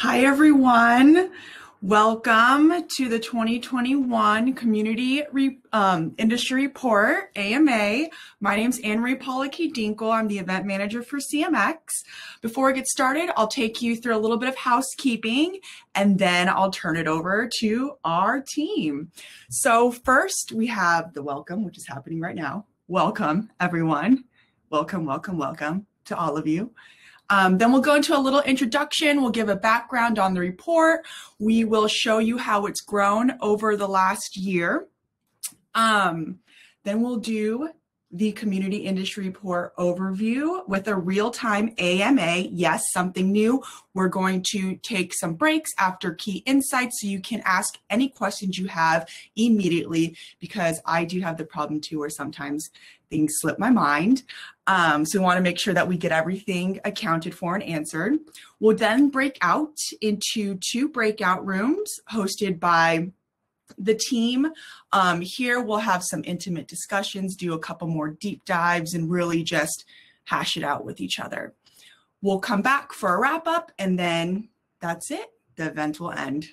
Hi, everyone. Welcome to the 2021 Community Industry Report, AMA. My name's Anne-Marie Paula Key Dinkle. I'm the event manager for CMX. Before I get started, I'll take you through a little bit of housekeeping, and then I'll turn it over to our team. So first, we have the welcome, which is happening right now. Welcome, everyone. Welcome, welcome, welcome to all of you. Then we'll go into a little introduction. We'll give a background on the report. We will show you how it's grown over the last year. Then we'll do the Community Industry Report overview with a real-time AMA. Yes, something new. We're going to take some breaks after key insights so you can ask any questions you have immediately, because I do have the problem too where sometimes things slip my mind. So we want to make sure that we get everything accounted for and answered. We'll then break out into two breakout rooms hosted by the team. Here we'll have some intimate discussions, do a couple more deep dives, and really just hash it out with each other. We'll come back for a wrap up, and then that's it. The event will end.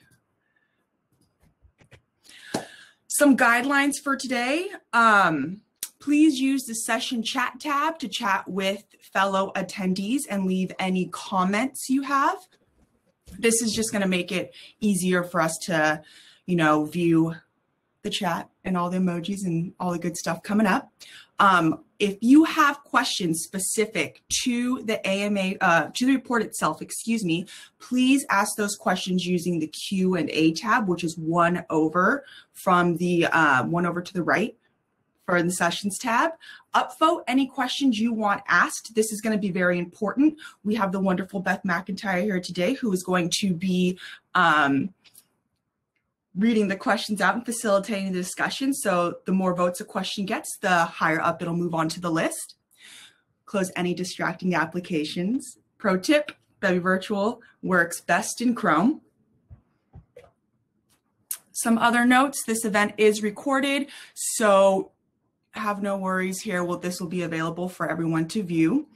Some guidelines for today. Please use the session chat tab to chat with fellow attendees and leave any comments you have. This is just going to make it easier for us to, you know, view the chat and all the emojis and all the good stuff coming up. If you have questions specific to the AMA, to the report itself, excuse me, please ask those questions using the Q&A tab, which is one over from the one over to the right. For the sessions tab, upvote any questions you want asked. This is going to be very important. We have the wonderful Beth McIntyre here today, who is going to be reading the questions out and facilitating the discussion. So the more votes a question gets, the higher up it'll move on to the list. Close any distracting applications. Pro tip, Bebby Virtual works best in Chrome. Some other notes, this event is recorded, so have no worries here. Well, this will be available for everyone to view.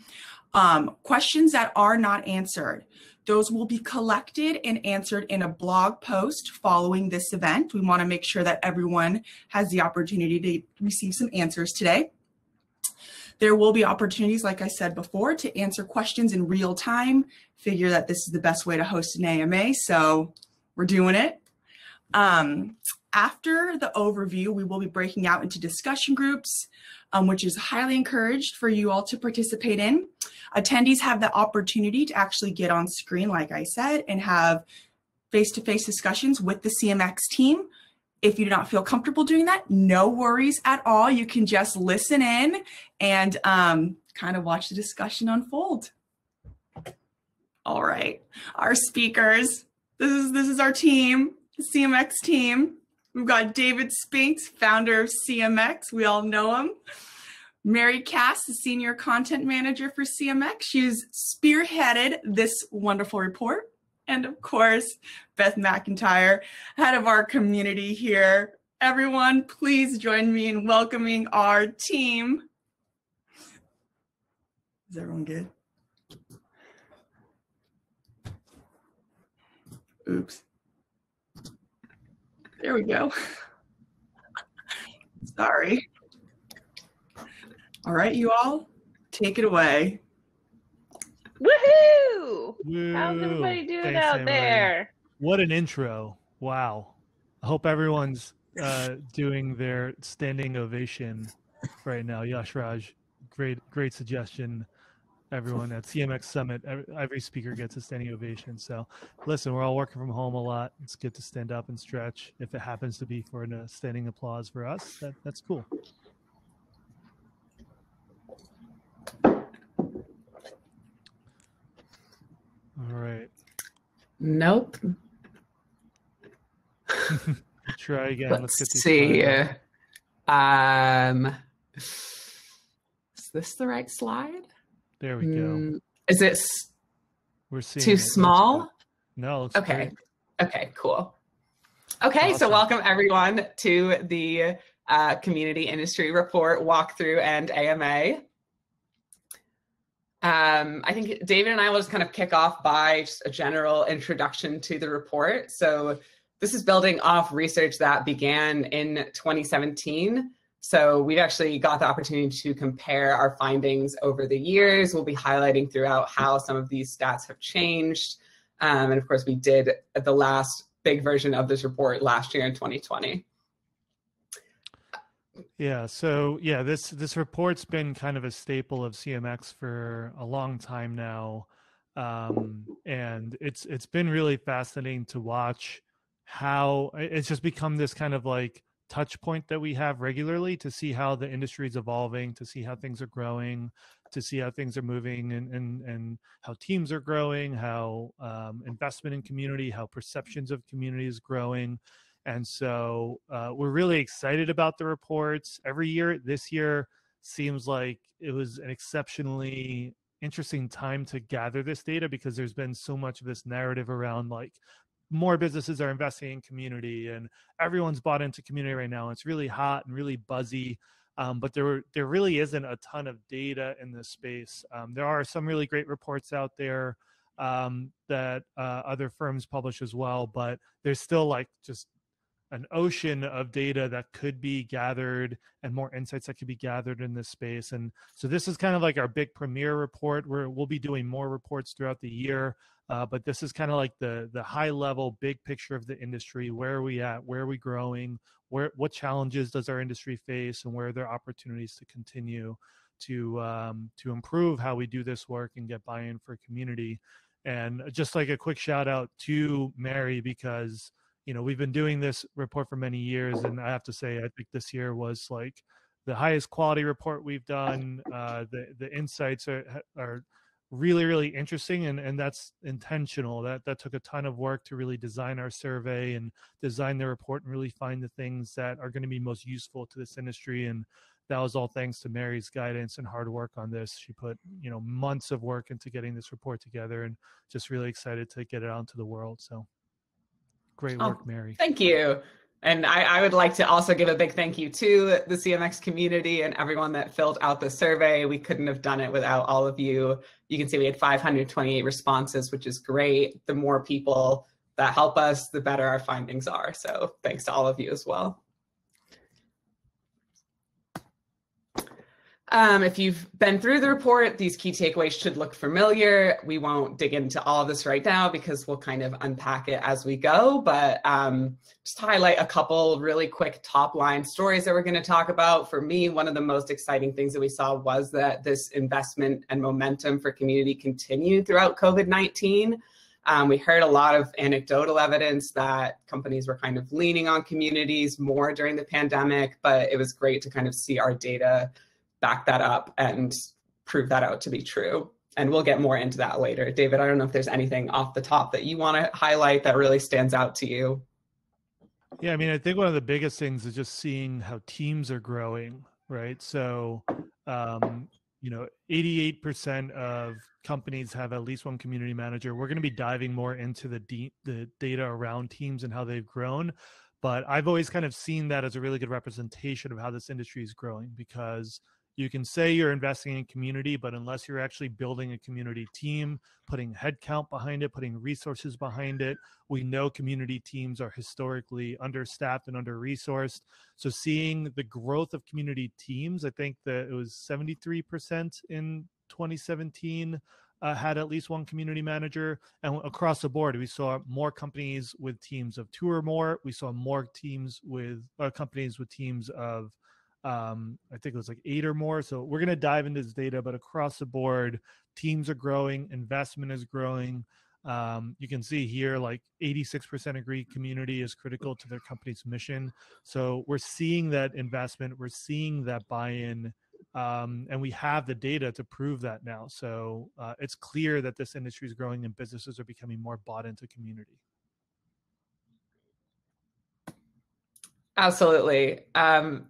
Questions that are not answered, those will be collected and answered in a blog post following this event. We want to make sure that everyone has the opportunity to receive some answers today. There will be opportunities, like I said before, to answer questions in real time. Figure that this is the best way to host an AMA, so we're doing it. After the overview, we will be breaking out into discussion groups, which is highly encouraged for you all to participate in. Attendees have the opportunity to actually get on screen, like I said, and have face-to-face discussions with the CMX team. If you do not feel comfortable doing that, no worries at all. You can just listen in and kind of watch the discussion unfold. All right, our speakers. This is our team, the CMX team. We've got David Spinks, founder of CMX. We all know him. Mary Cass, the senior content manager for CMX. She's spearheaded this wonderful report. And of course, Beth McIntyre, head of our community here. Everyone, please join me in welcoming our team. Is everyone good? Oops. There we go. Sorry. All right, you all, take it away. Woohoo! Woo. How's everybody doing out there? What an intro. Wow. I hope everyone's doing their standing ovation right now. Yashraj, great suggestion. Everyone at CMX Summit, every speaker gets a standing ovation. So listen, we're all working from home a lot. It's good to stand up and stretch. If it happens to be for a standing applause for us, that's cool. All right. Nope. Try again. Let's see. Is this the right slide? There we go. Is it too small? No. It's okay. Great. Okay, cool. Okay, awesome. So welcome everyone to the Community Industry Report walkthrough and AMA. I think David and I will just kind of kick off by just a general introduction to the report. So this is building off research that began in 2017. So we've actually got the opportunity to compare our findings over the years. We'll be highlighting throughout how some of these stats have changed. And of course, we did the last big version of this report last year in 2020. Yeah, so yeah, this report's been kind of a staple of CMX for a long time now. And it's been really fascinating to watch how it's just become this kind of like touch point that we have regularly to see how the industry is evolving, to see how things are growing, to see how things are moving and how teams are growing, how investment in community, how perceptions of community is growing. And so we're really excited about the reports every year. This year seems like it was an exceptionally interesting time to gather this data because there's been so much of this narrative around like more businesses are investing in community and everyone's bought into community right now. It's really hot and really buzzy, but there really isn't a ton of data in this space. There are some really great reports out there that other firms publish as well, but there's still like just an ocean of data that could be gathered and more insights that could be gathered in this space. And so this is kind of like our big premiere report where we'll be doing more reports throughout the year. But this is kind of like the high level, big picture of the industry. Where are we at? Where are we growing? What challenges does our industry face? And where are there opportunities to continue to improve how we do this work and get buy-in for community? And just like a quick shout out to Mary, because you know, we've been doing this report for many years, and I have to say, I think this year was like the highest quality report we've done. The insights are really, really interesting, and that's intentional. That took a ton of work to really design our survey and design the report and really find the things that are going to be most useful to this industry. And that was all thanks to Mary's guidance and hard work on this. She put, you know, months of work into getting this report together, and just really excited to get it out into the world. So great work, Mary. Thank you. And I would like to also give a big thank you to the CMX community and everyone that filled out the survey. We couldn't have done it without all of you. You can see we had 528 responses, which is great. The more people that help us, the better our findings are. So thanks to all of you as well. If you've been through the report, these key takeaways should look familiar. We won't dig into all of this right now because we'll kind of unpack it as we go, but just highlight a couple really quick top line stories that we're going to talk about. For me, one of the most exciting things that we saw was that this investment and momentum for community continued throughout COVID-19. We heard a lot of anecdotal evidence that companies were kind of leaning on communities more during the pandemic, but it was great to kind of see our data back that up and prove that out to be true. And we'll get more into that later. David, I don't know if there's anything off the top that you want to highlight that really stands out to you. Yeah, I mean, I think one of the biggest things is just seeing how teams are growing, right? So, you know, 88% of companies have at least one community manager. We're going to be diving more into the data around teams and how they've grown. But I've always kind of seen that as a really good representation of how this industry is growing, because you can say you're investing in community, but unless you're actually building a community team, putting headcount behind it, putting resources behind it, we know community teams are historically understaffed and under-resourced. So seeing the growth of community teams, I think that it was 73% in 2017 had at least one community manager. And across the board, we saw more companies with teams of 2 or more. We saw more teams with companies with teams of I think it was like 8 or more. So we're going to dive into this data, but across the board, teams are growing, investment is growing. You can see here, like 86% agree community is critical to their company's mission. So we're seeing that investment, we're seeing that buy-in, and we have the data to prove that now. So it's clear that this industry is growing and businesses are becoming more bought into community. Absolutely.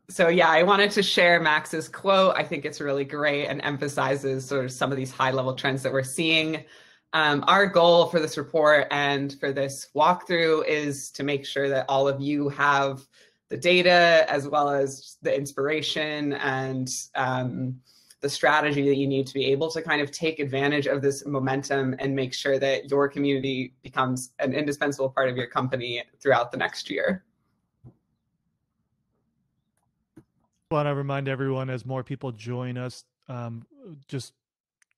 So yeah, I wanted to share Max's quote. I think it's really great and emphasizes sort of some of these high level trends that we're seeing. Our goal for this report and for this walkthrough is to make sure that all of you have the data as well as the inspiration and the strategy that you need to be able to kind of take advantage of this momentum and make sure that your community becomes an indispensable part of your company throughout the next year. I want to remind everyone, as more people join us, just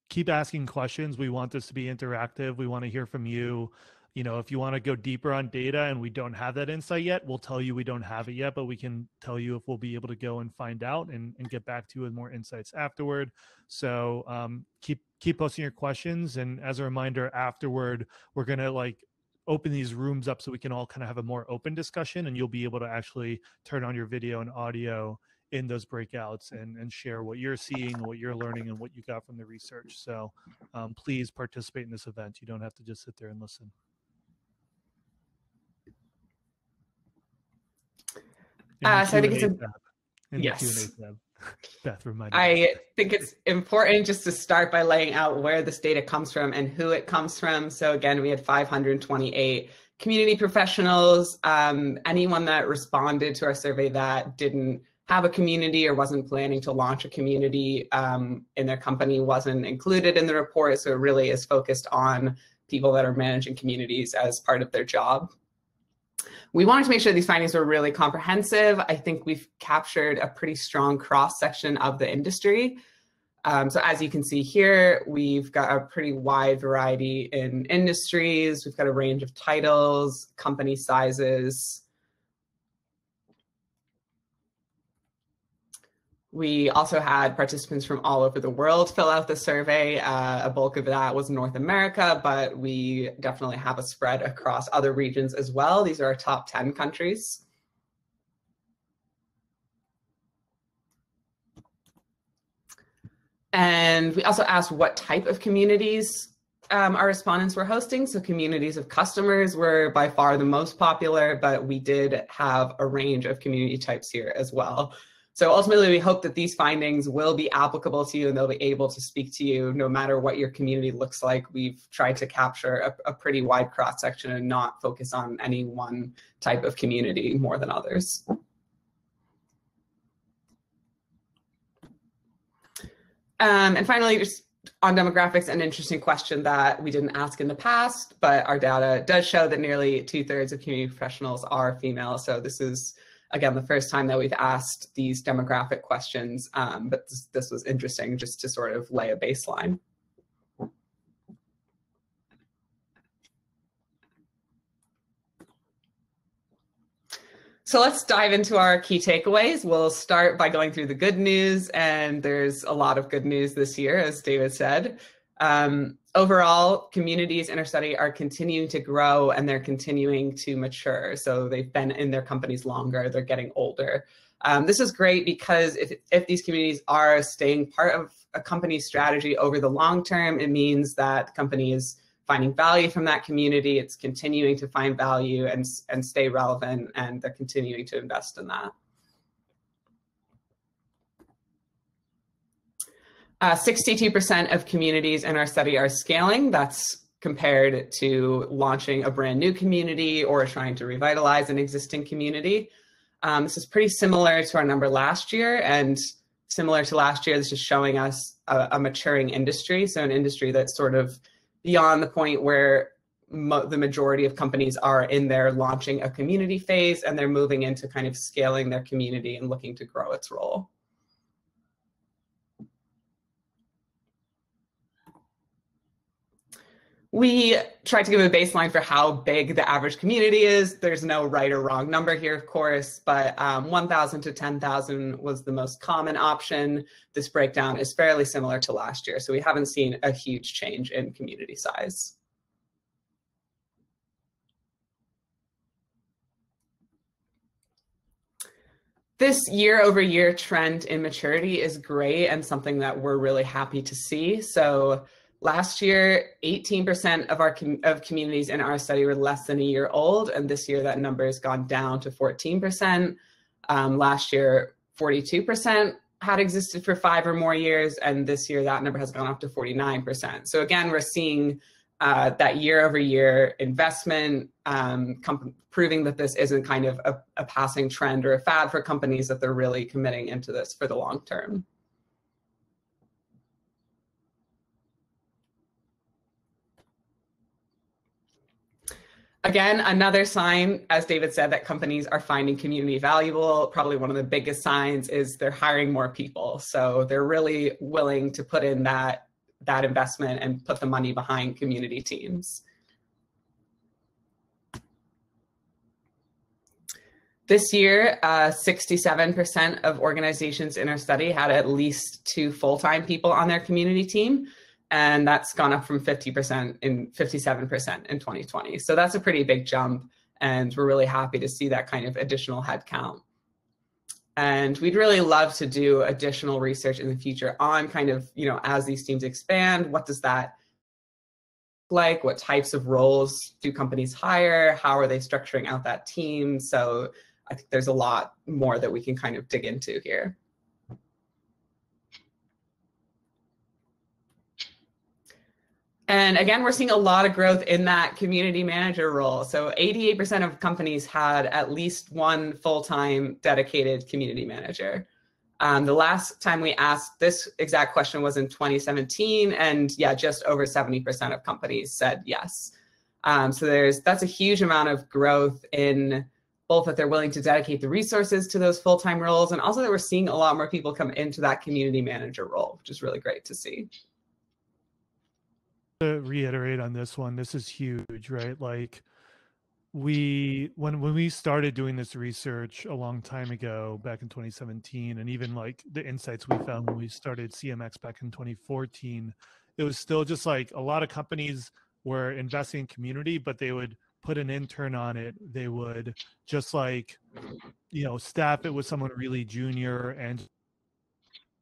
keep asking questions. We want this to be interactive. We want to hear from you. You know, if you want to go deeper on data and we don't have that insight yet, we'll tell you we don't have it yet, but we can tell you if we'll be able to go and find out and get back to you with more insights afterward. So keep posting your questions. And as a reminder, afterward, we're going to like open these rooms up so we can all kind of have a more open discussion, and you'll be able to actually turn on your video and audio in those breakouts and share what you're seeing, what you're learning, and what you got from the research. So please participate in this event. You don't have to just sit there and listen. So I think it's yes. Beth, reminded me. I think it's important just to start by laying out where this data comes from and who it comes from. So again, we had 528 community professionals. Anyone that responded to our survey that didn't have a community or wasn't planning to launch a community in their company wasn't included in the report. So it really is focused on people that are managing communities as part of their job. We wanted to make sure these findings were really comprehensive. I think we've captured a pretty strong cross-section of the industry. So as you can see here, we've got a pretty wide variety in industries. We've got a range of titles, company sizes. We also had participants from all over the world fill out the survey. A bulk of that was North America, but we definitely have a spread across other regions as well. These are our top 10 countries. And we also asked what type of communities our respondents were hosting. So communities of customers were by far the most popular, but we did have a range of community types here as well. So ultimately, we hope that these findings will be applicable to you and they'll be able to speak to you no matter what your community looks like. We've tried to capture a pretty wide cross-section and not focus on any one type of community more than others. And finally, just on demographics, an interesting question that we didn't ask in the past, but our data does show that nearly 2/3 of community professionals are female. So this is, again, the first time that we've asked these demographic questions, but this was interesting just to sort of lay a baseline. So let's dive into our key takeaways. We'll start by going through the good news, and there's a lot of good news this year, as David said. Overall, communities in our study are continuing to grow and they're continuing to mature. So they've been in their companies longer, they're getting older. This is great because if these communities are staying part of a company's strategy over the long term, it means that the company is finding value from that community, it's continuing to find value and stay relevant, and they're continuing to invest in that. 62% of communities in our study are scaling. That's compared to launching a brand new community or trying to revitalize an existing community. This is pretty similar to our number last year, and similar to last year, this is showing us a maturing industry. So an industry that's sort of beyond the point where the majority of companies are in their launching a community phase, and they're moving into kind of scaling their community and looking to grow its role. We tried to give a baseline for how big the average community is. There's no right or wrong number here, of course, but 1,000 to 10,000 was the most common option. This breakdown is fairly similar to last year, so we haven't seen a huge change in community size. This year-over-year trend in maturity is great and something that we're really happy to see. So last year, 18% of communities in our study were less than a year old, and this year that number has gone down to 14%. Last year, 42% had existed for 5 or more years, and this year that number has gone up to 49%. So again, we're seeing that year-over-year investment, proving that this isn't kind of a passing trend or a fad for companies, that they're really committing into this for the long term. Again, another sign, as David said, that companies are finding community valuable. Probably one of the biggest signs is they're hiring more people. So they're really willing to put in that investment and put the money behind community teams. This year, 67% of organizations in our study had at least 2 full-time people on their community team. And that's gone up from 50% in 57% in 2020. So that's a pretty big jump. And we're really happy to see that kind of additional headcount. And we'd really love to do additional research in the future on kind of, you know, as these teams expand, what does that look like? What types of roles do companies hire? How are they structuring out that team? So I think there's a lot more that we can kind of dig into here. And again, we're seeing a lot of growth in that community manager role. So 88% of companies had at least 1 full-time dedicated community manager. The last time we asked this exact question was in 2017. And yeah, just over 70% of companies said yes. So that's a huge amount of growth in both that they're willing to dedicate the resources to those full-time roles, and also that we're seeing a lot more people come into that community manager role, which is really great to see. To reiterate on this one, this is huge, right? Like when we started doing this research a long time ago, back in 2017, and even like the insights we found when we started CMX back in 2014, it was still just like a lot of companies were investing in community, but they would put an intern on it. They would just like, you know, staff it with someone really junior and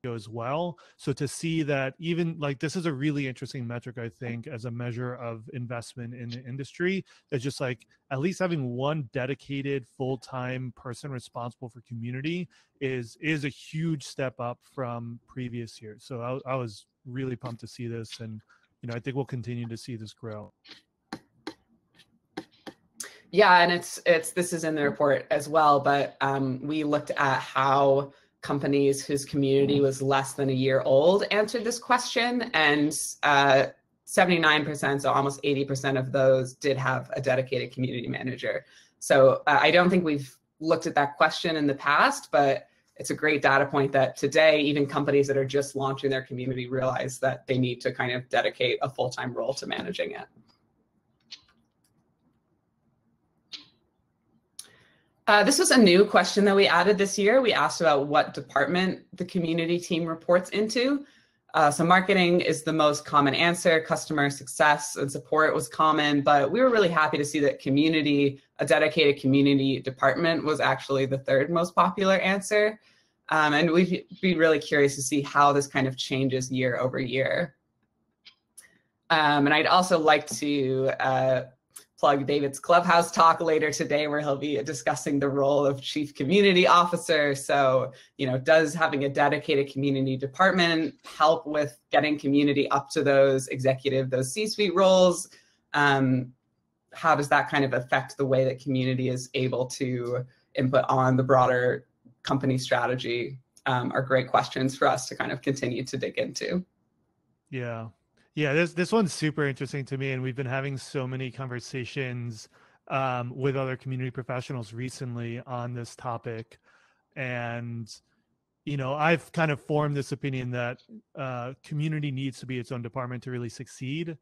as well. So to see that, even like, this is a really interesting metric, I think, as a measure of investment in the industry, that's just like at least having 1 dedicated full-time person responsible for community is a huge step up from previous years. So I was really pumped to see this, and you know, I think we'll continue to see this grow. Yeah, and this is in the report as well, but we looked at how companies whose community was less than a year old answered this question, and 79%, so almost 80% of those did have a dedicated community manager. So I don't think we've looked at that question in the past, but it's a great data point that today, even companies that are just launching their community realize that they need to kind of dedicate a full-time role to managing it. This was a new question that we added this year. We asked about what department the community team reports into. So marketing is the most common answer. Customer success and support was common, but we were really happy to see that community, a dedicated community department, was actually the 3rd most popular answer. And we'd be really curious to see how this kind of changes year over year. And I'd also like to plug David's Clubhouse talk later today, where he'll be discussing the role of Chief Community Officer. So, you know, does having a dedicated community department help with getting community up to those executive, those C-suite roles? How does that kind of affect the way that community is able to input on the broader company strategy? Are great questions for us to kind of continue to dig into. Yeah. Yeah, this one's super interesting to me, and we've been having so many conversations with other community professionals recently on this topic. And, you know, I've kind of formed this opinion that community needs to be its own department to really succeed.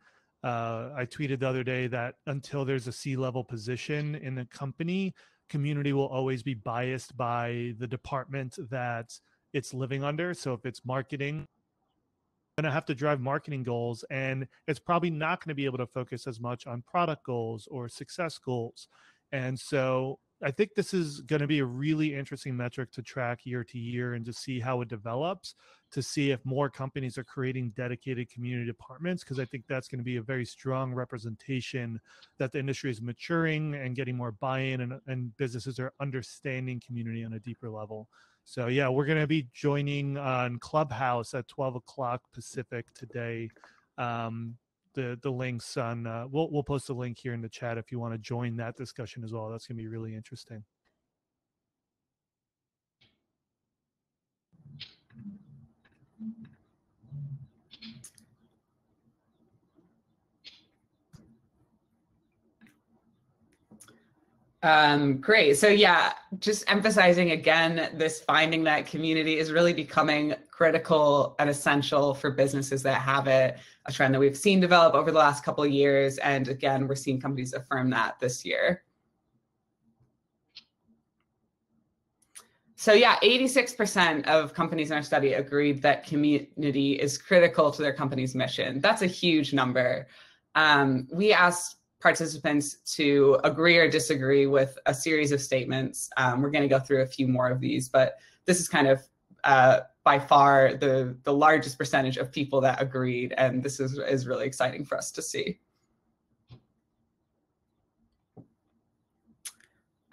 I tweeted the other day that until there's a C-level position in the company, community will always be biased by the department that it's living under. So if it's marketing, going to have to drive marketing goals, and it's probably not going to be able to focus as much on product goals or success goals. And so I think this is going to be a really interesting metric to track year to year, and to see how it develops, to see if more companies are creating dedicated community departments, because I think that's going to be a very strong representation that the industry is maturing and getting more buy-in, and businesses are understanding community on a deeper level. So yeah, we're going to be joining on Clubhouse at 12 o'clock Pacific today. The links on, we'll post a link here in the chat if you want to join that discussion as well. That's going to be really interesting. Great. So yeah, just emphasizing again, this finding that community is really becoming critical and essential for businesses that have it, a trend that we've seen develop over the last couple of years. And again, we're seeing companies affirm that this year. So yeah, 86% of companies in our study agreed that community is critical to their company's mission. That's a huge number. We asked participants to agree or disagree with a series of statements. We're going to go through a few more of these, but this is kind of by far the largest percentage of people that agreed, and this is really exciting for us to see.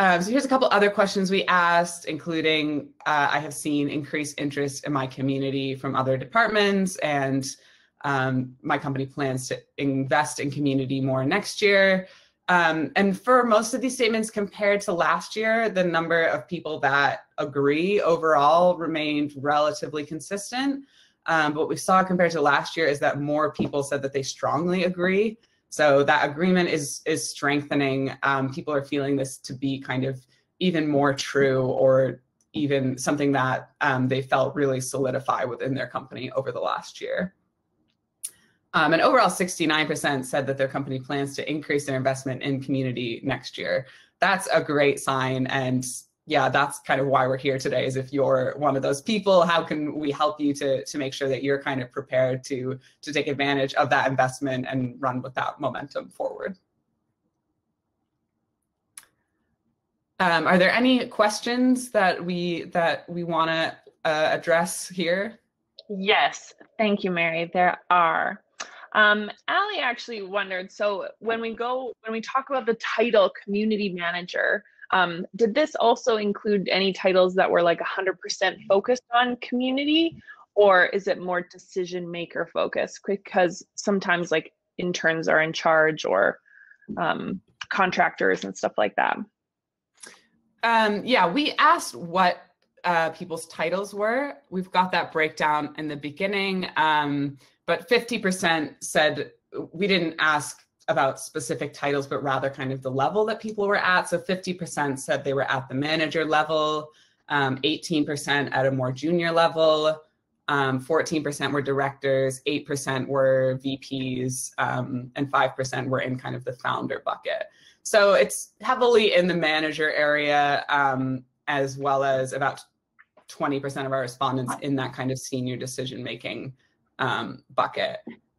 So here's a couple other questions we asked, including I have seen increased interest in my community from other departments, and my company plans to invest in community more next year. And for most of these statements compared to last year, the number of people that agree overall remained relatively consistent. What we saw compared to last year is that more people said that they strongly agree. So that agreement is strengthening. People are feeling this to be kind of even more true, or even something that they felt really solidify within their company over the last year. And overall, 69% said that their company plans to increase their investment in community next year. That's a great sign. And yeah, that's kind of why we're here today, is if you're one of those people, how can we help you to make sure that you're kind of prepared to take advantage of that investment and run with that momentum forward. Are there any questions that we want to address here? Yes, thank you, Mary. There are. Allie actually wondered, so when we talk about the title community manager, did this also include any titles that were like 100% focused on community, or is it more decision maker focused? Because sometimes like interns are in charge, or contractors and stuff like that. Yeah, we asked what people's titles were. We've got that breakdown in the beginning. But 50% said, we didn't ask about specific titles, but rather kind of the level that people were at. So 50% said they were at the manager level, 18% at a more junior level, 14% were directors, 8% were VPs, and 5% were in kind of the founder bucket. So it's heavily in the manager area, as well as about 20% of our respondents in that kind of senior decision-making bucket.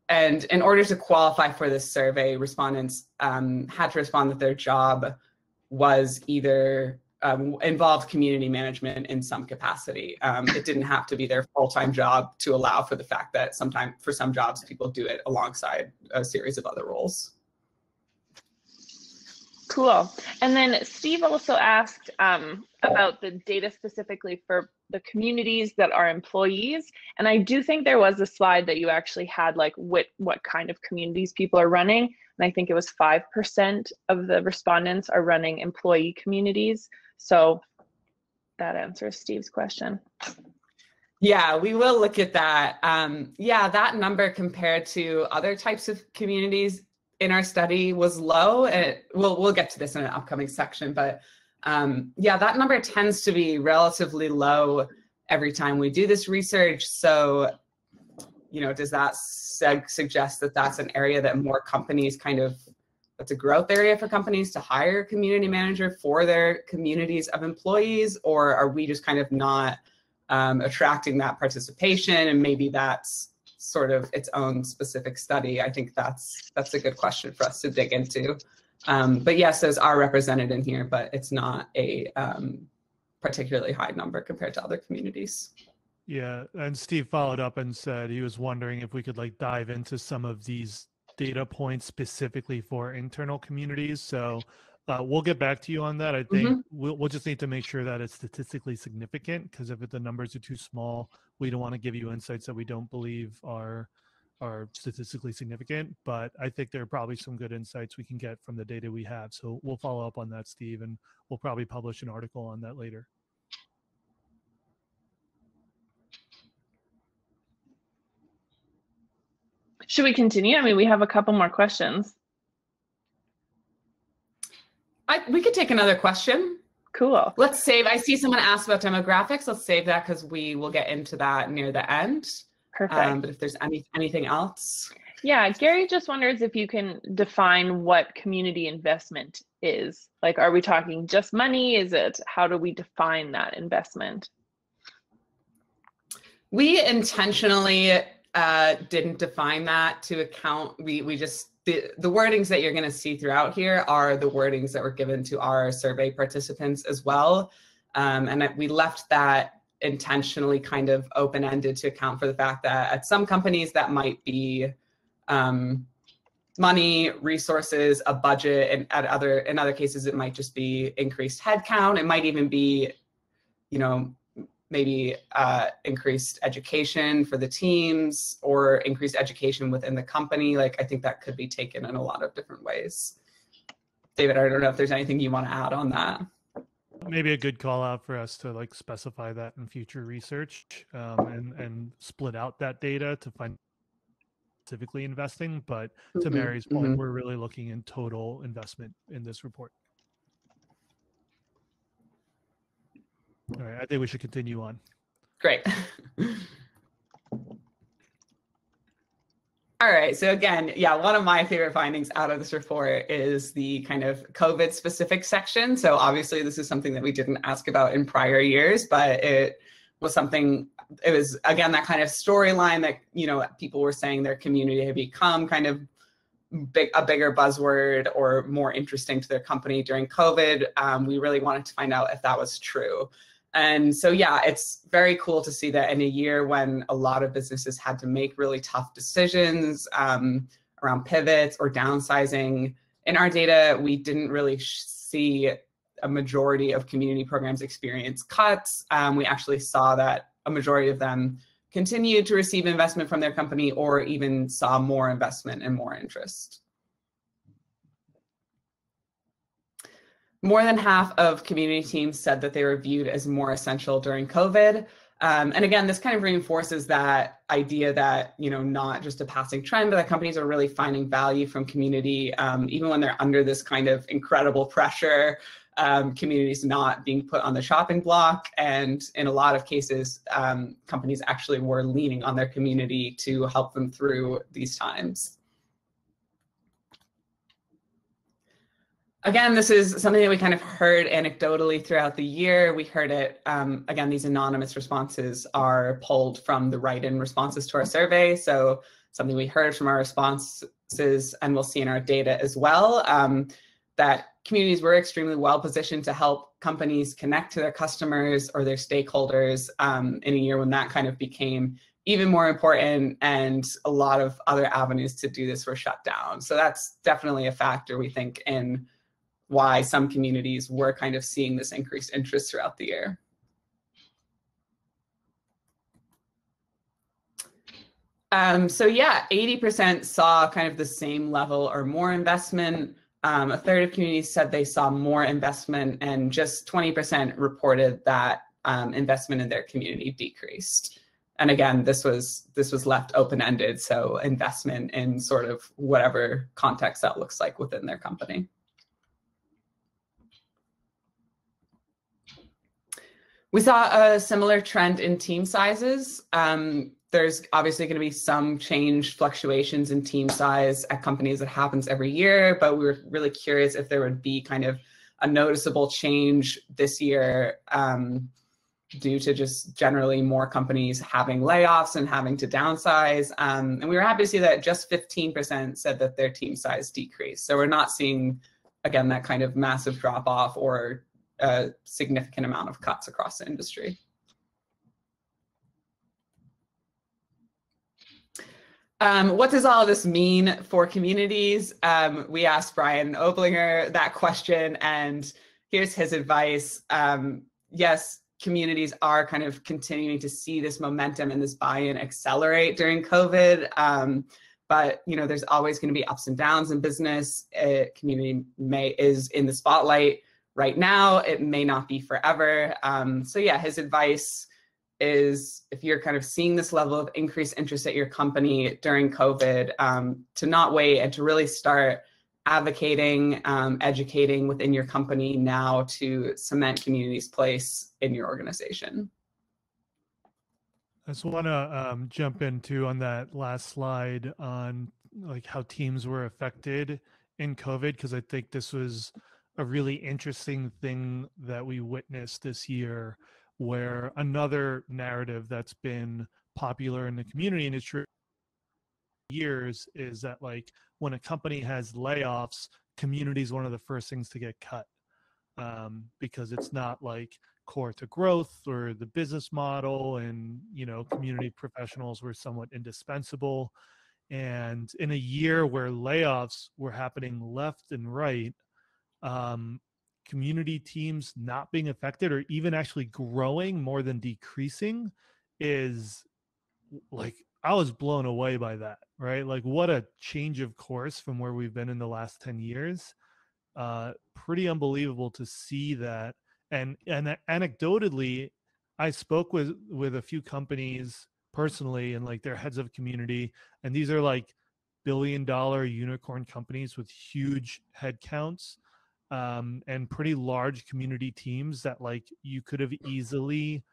And in order to qualify for this survey, respondents had to respond that their job was either involved community management in some capacity. It didn't have to be their full-time job to allow for the fact that sometimes for some jobs, people do it alongside a series of other roles. Cool. And then Steve also asked about the data specifically for the communities that are employees. And I do think there was a slide that you actually had like what kind of communities people are running. And I think it was 5% of the respondents are running employee communities. So that answers Steve's question. Yeah, we will look at that. Yeah, that number compared to other types of communities in our study was low, and we'll get to this in an upcoming section, but yeah, that number tends to be relatively low every time we do this research. So, you know, does that suggest that that's an area that more companies kind of, that's a growth area for companies to hire a community manager for their communities of employees, or are we just kind of not attracting that participation, and maybe that's sort of its own specific study? I think that's a good question for us to dig into. But yes, those are represented in here, but it's not a particularly high number compared to other communities. Yeah, and Steve followed up and said he was wondering if we could like dive into some of these data points specifically for internal communities. So we'll get back to you on that. I think we'll just need to make sure that it's statistically significant, because if the numbers are too small, we don't want to give you insights that we don't believe are statistically significant. But I think there are probably some good insights we can get from the data we have. So we'll follow up on that, Steve, and we'll probably publish an article on that later. Should we continue? I mean, we have a couple more questions. We could take another question. Cool. Let's save. I see someone asked about demographics. Let's save that because we will get into that near the end. Perfect. But if there's anything else. Yeah, Gary just wonders if you can define what community investment is. Like, are we talking just money? Is it, how do we define that investment? We intentionally didn't define that to account. We just, the wordings that you're going to see throughout here are the wordings that were given to our survey participants as well. And we left that intentionally kind of open-ended to account for the fact that at some companies that might be money, resources, a budget, and in other cases it might just be increased headcount. It might even be, you know, maybe increased education for the teams or increased education within the company. Like, I think that could be taken in a lot of different ways. David, I don't know if there's anything you want to add on that. Maybe a good call out for us to like specify that in future research and split out that data to find specifically investing, but to Mary's point, we're really looking in total investment in this report. All right, I think we should continue on. Great. All right, so again, yeah, one of my favorite findings out of this report is the kind of COVID specific section. So obviously this is something that we didn't ask about in prior years, but it was again that kind of storyline that, you know, people were saying their community had become kind of a bigger buzzword or more interesting to their company during COVID. We really wanted to find out if that was true. And so, yeah, it's very cool to see that in a year when a lot of businesses had to make really tough decisions around pivots or downsizing. In our data, we didn't really see a majority of community programs experience cuts. We actually saw that a majority of them continued to receive investment from their company or even saw more investment and more interest. More than half of community teams said that they were viewed as more essential during COVID. And again, this kind of reinforces that idea that, you know, not just a passing trend, but that companies are really finding value from community, even when they're under this kind of incredible pressure. Communities not being put on the shopping block. And in a lot of cases, companies actually were leaning on their community to help them through these times. Again, this is something that we kind of heard anecdotally throughout the year. We heard it, again, these anonymous responses are pulled from the write-in responses to our survey. So something we heard from our responses and we'll see in our data as well, that communities were extremely well positioned to help companies connect to their customers or their stakeholders in a year when that kind of became even more important and a lot of other avenues to do this were shut down. So that's definitely a factor, we think, in why some communities were kind of seeing this increased interest throughout the year. So yeah, 80% saw kind of the same level or more investment. A third of communities said they saw more investment, and just 20% reported that investment in their community decreased. And again, this was left open-ended, so investment in sort of whatever context that looks like within their company. We saw a similar trend in team sizes. There's obviously going to be some change, fluctuations in team size at companies that happens every year, but we were really curious if there would be kind of a noticeable change this year due to just generally more companies having layoffs and having to downsize. And we were happy to see that just 15% said that their team size decreased. So we're not seeing, again, that kind of massive drop off or a significant amount of cuts across the industry. What does all of this mean for communities? We asked Brian Oblinger that question, and here's his advice. Yes, communities are kind of continuing to see this momentum and this buy-in accelerate during COVID, but you know, there's always going to be ups and downs in business. Community is in the spotlight right now. It may not be forever. So yeah, his advice is if you're kind of seeing this level of increased interest at your company during COVID, to not wait and to really start advocating, educating within your company now to cement community's place in your organization. I just want to jump into on that last slide on like how teams were affected in COVID, because I think this was a really interesting thing that we witnessed this year, where another narrative that's been popular in the community industry years is that like when a company has layoffs, community is one of the first things to get cut, because it's not like core to growth or the business model, and you know, community professionals were somewhat indispensable. And in a year where layoffs were happening left and right, community teams not being affected or even actually growing more than decreasing is like, I was blown away by that, right? Like what a change of course from where we've been in the last 10 years. Pretty unbelievable to see that. And anecdotally, I spoke with a few companies personally and like their heads of community, and these are like billion-dollar unicorn companies with huge headcounts, and pretty large community teams that like you could have easily,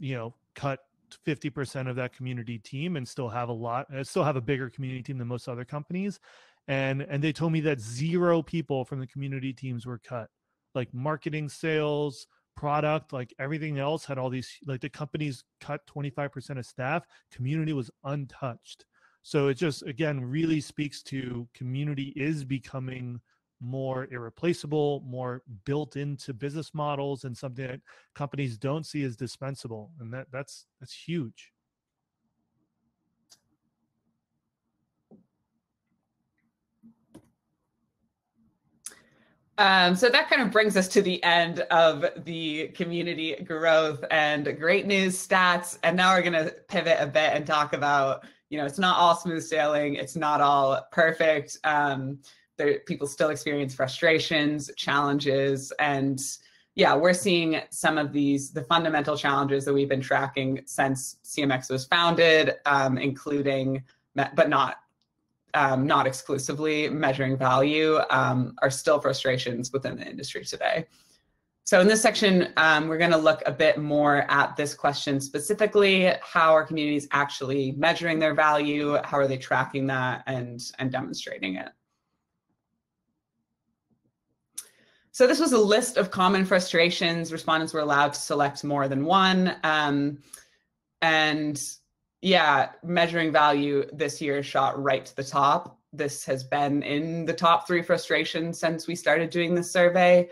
you know, cut 50% of that community team and still have a bigger community team than most other companies. And they told me that 0 people from the community teams were cut, like marketing, sales, product, like everything else had all these, like the companies cut 25% of staff, community was untouched. So it just, again, really speaks to community is becoming more irreplaceable, more built into business models, and something that companies don't see as dispensable. And that's huge. So that kind of brings us to the end of the community growth and great news stats. And now we're going to pivot a bit and talk about, you know, it's not all smooth sailing. It's not all perfect. People still experience frustrations, challenges, and yeah, we're seeing some of these, the fundamental challenges that we've been tracking since CMX was founded, including, but not exclusively, measuring value, are still frustrations within the industry today. So in this section, we're going to look a bit more at this question specifically: how are communities actually measuring their value? How are they tracking that and demonstrating it? So this was a list of common frustrations. Respondents were allowed to select more than one. And yeah, measuring value this year shot right to the top. This has been in the top 3 frustrations since we started doing this survey.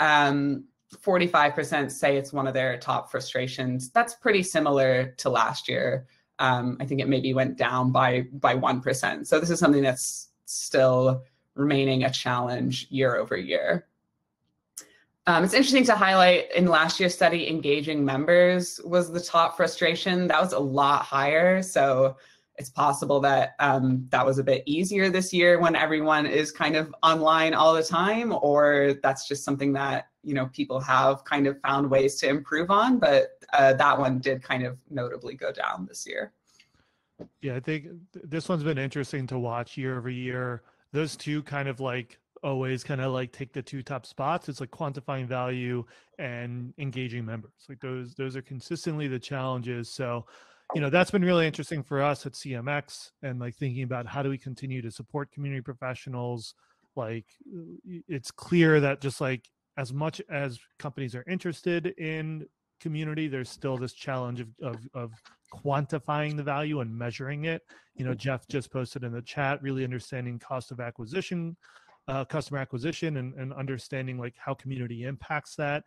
45% say it's one of their top frustrations. That's pretty similar to last year. I think it maybe went down by 1%. So this is something that's still remaining a challenge year over year. It's interesting to highlight in last year's study, engaging members was the top frustration. That was a lot higher. So it's possible that that was a bit easier this year when everyone is kind of online all the time, or that's just something that, you know, people have kind of found ways to improve on. But that one did kind of notably go down this year. Yeah, I think this one's been interesting to watch year over year. Those two kind of like always kind of like take the 2 top spots. It's like quantifying value and engaging members. Like those are consistently the challenges. So, you know, that's been really interesting for us at CMX, and like thinking about how do we continue to support community professionals? Like it's clear that just like as much as companies are interested in community, there's still this challenge of quantifying the value and measuring it. You know, Jeff just posted in the chat, really understanding cost of acquisition, customer acquisition, and understanding like how community impacts that.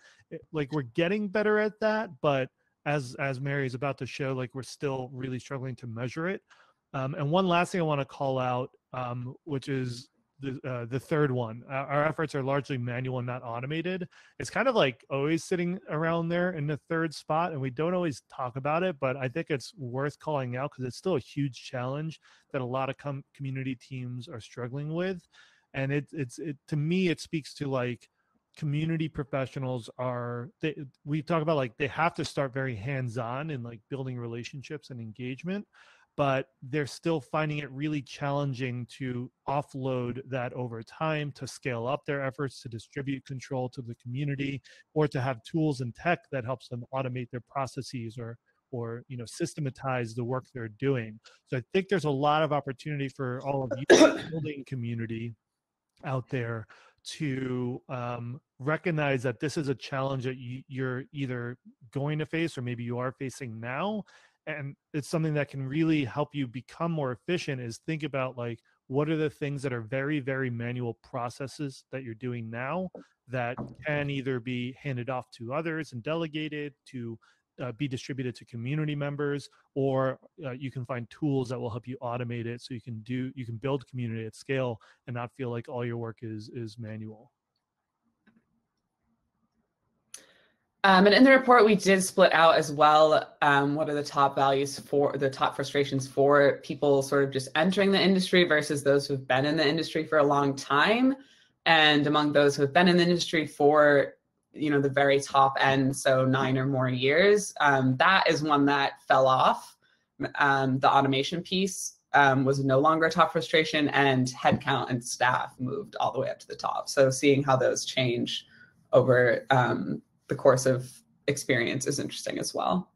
Like we're getting better at that, but as Mary is about to show, like we're still really struggling to measure it. And one last thing I want to call out, which is the third one. Our efforts are largely manual and not automated. It's kind of like always sitting around there in the third spot, and we don't always talk about it, but I think it's worth calling out because it's still a huge challenge that a lot of community teams are struggling with. And it to me, it speaks to like community professionals are, we talk about like they have to start very hands-on in like building relationships and engagement, but they're still finding it really challenging to offload that over time, to scale up their efforts, to distribute control to the community, or to have tools and tech that helps them automate their processes or you know, systematize the work they're doing. So I think there's a lot of opportunity for all of you building community out there to recognize that this is a challenge that you're either going to face or maybe you are facing now. And it's something that can really help you become more efficient, is think about like, what are the things that are very, very manual processes that you're doing now that can either be handed off to others and delegated to be distributed to community members, or you can find tools that will help you automate it so you can build community at scale and not feel like all your work is manual. And in the report, we did split out as well what are the top values for the top frustrations for people sort of just entering the industry versus those who've been in the industry for a long time. And among those who've been in the industry for, you know, the very top end, so 9 or more years, that is one that fell off. The automation piece was no longer a top frustration, and headcount and staff moved all the way up to the top. So seeing how those change over the course of experience is interesting as well.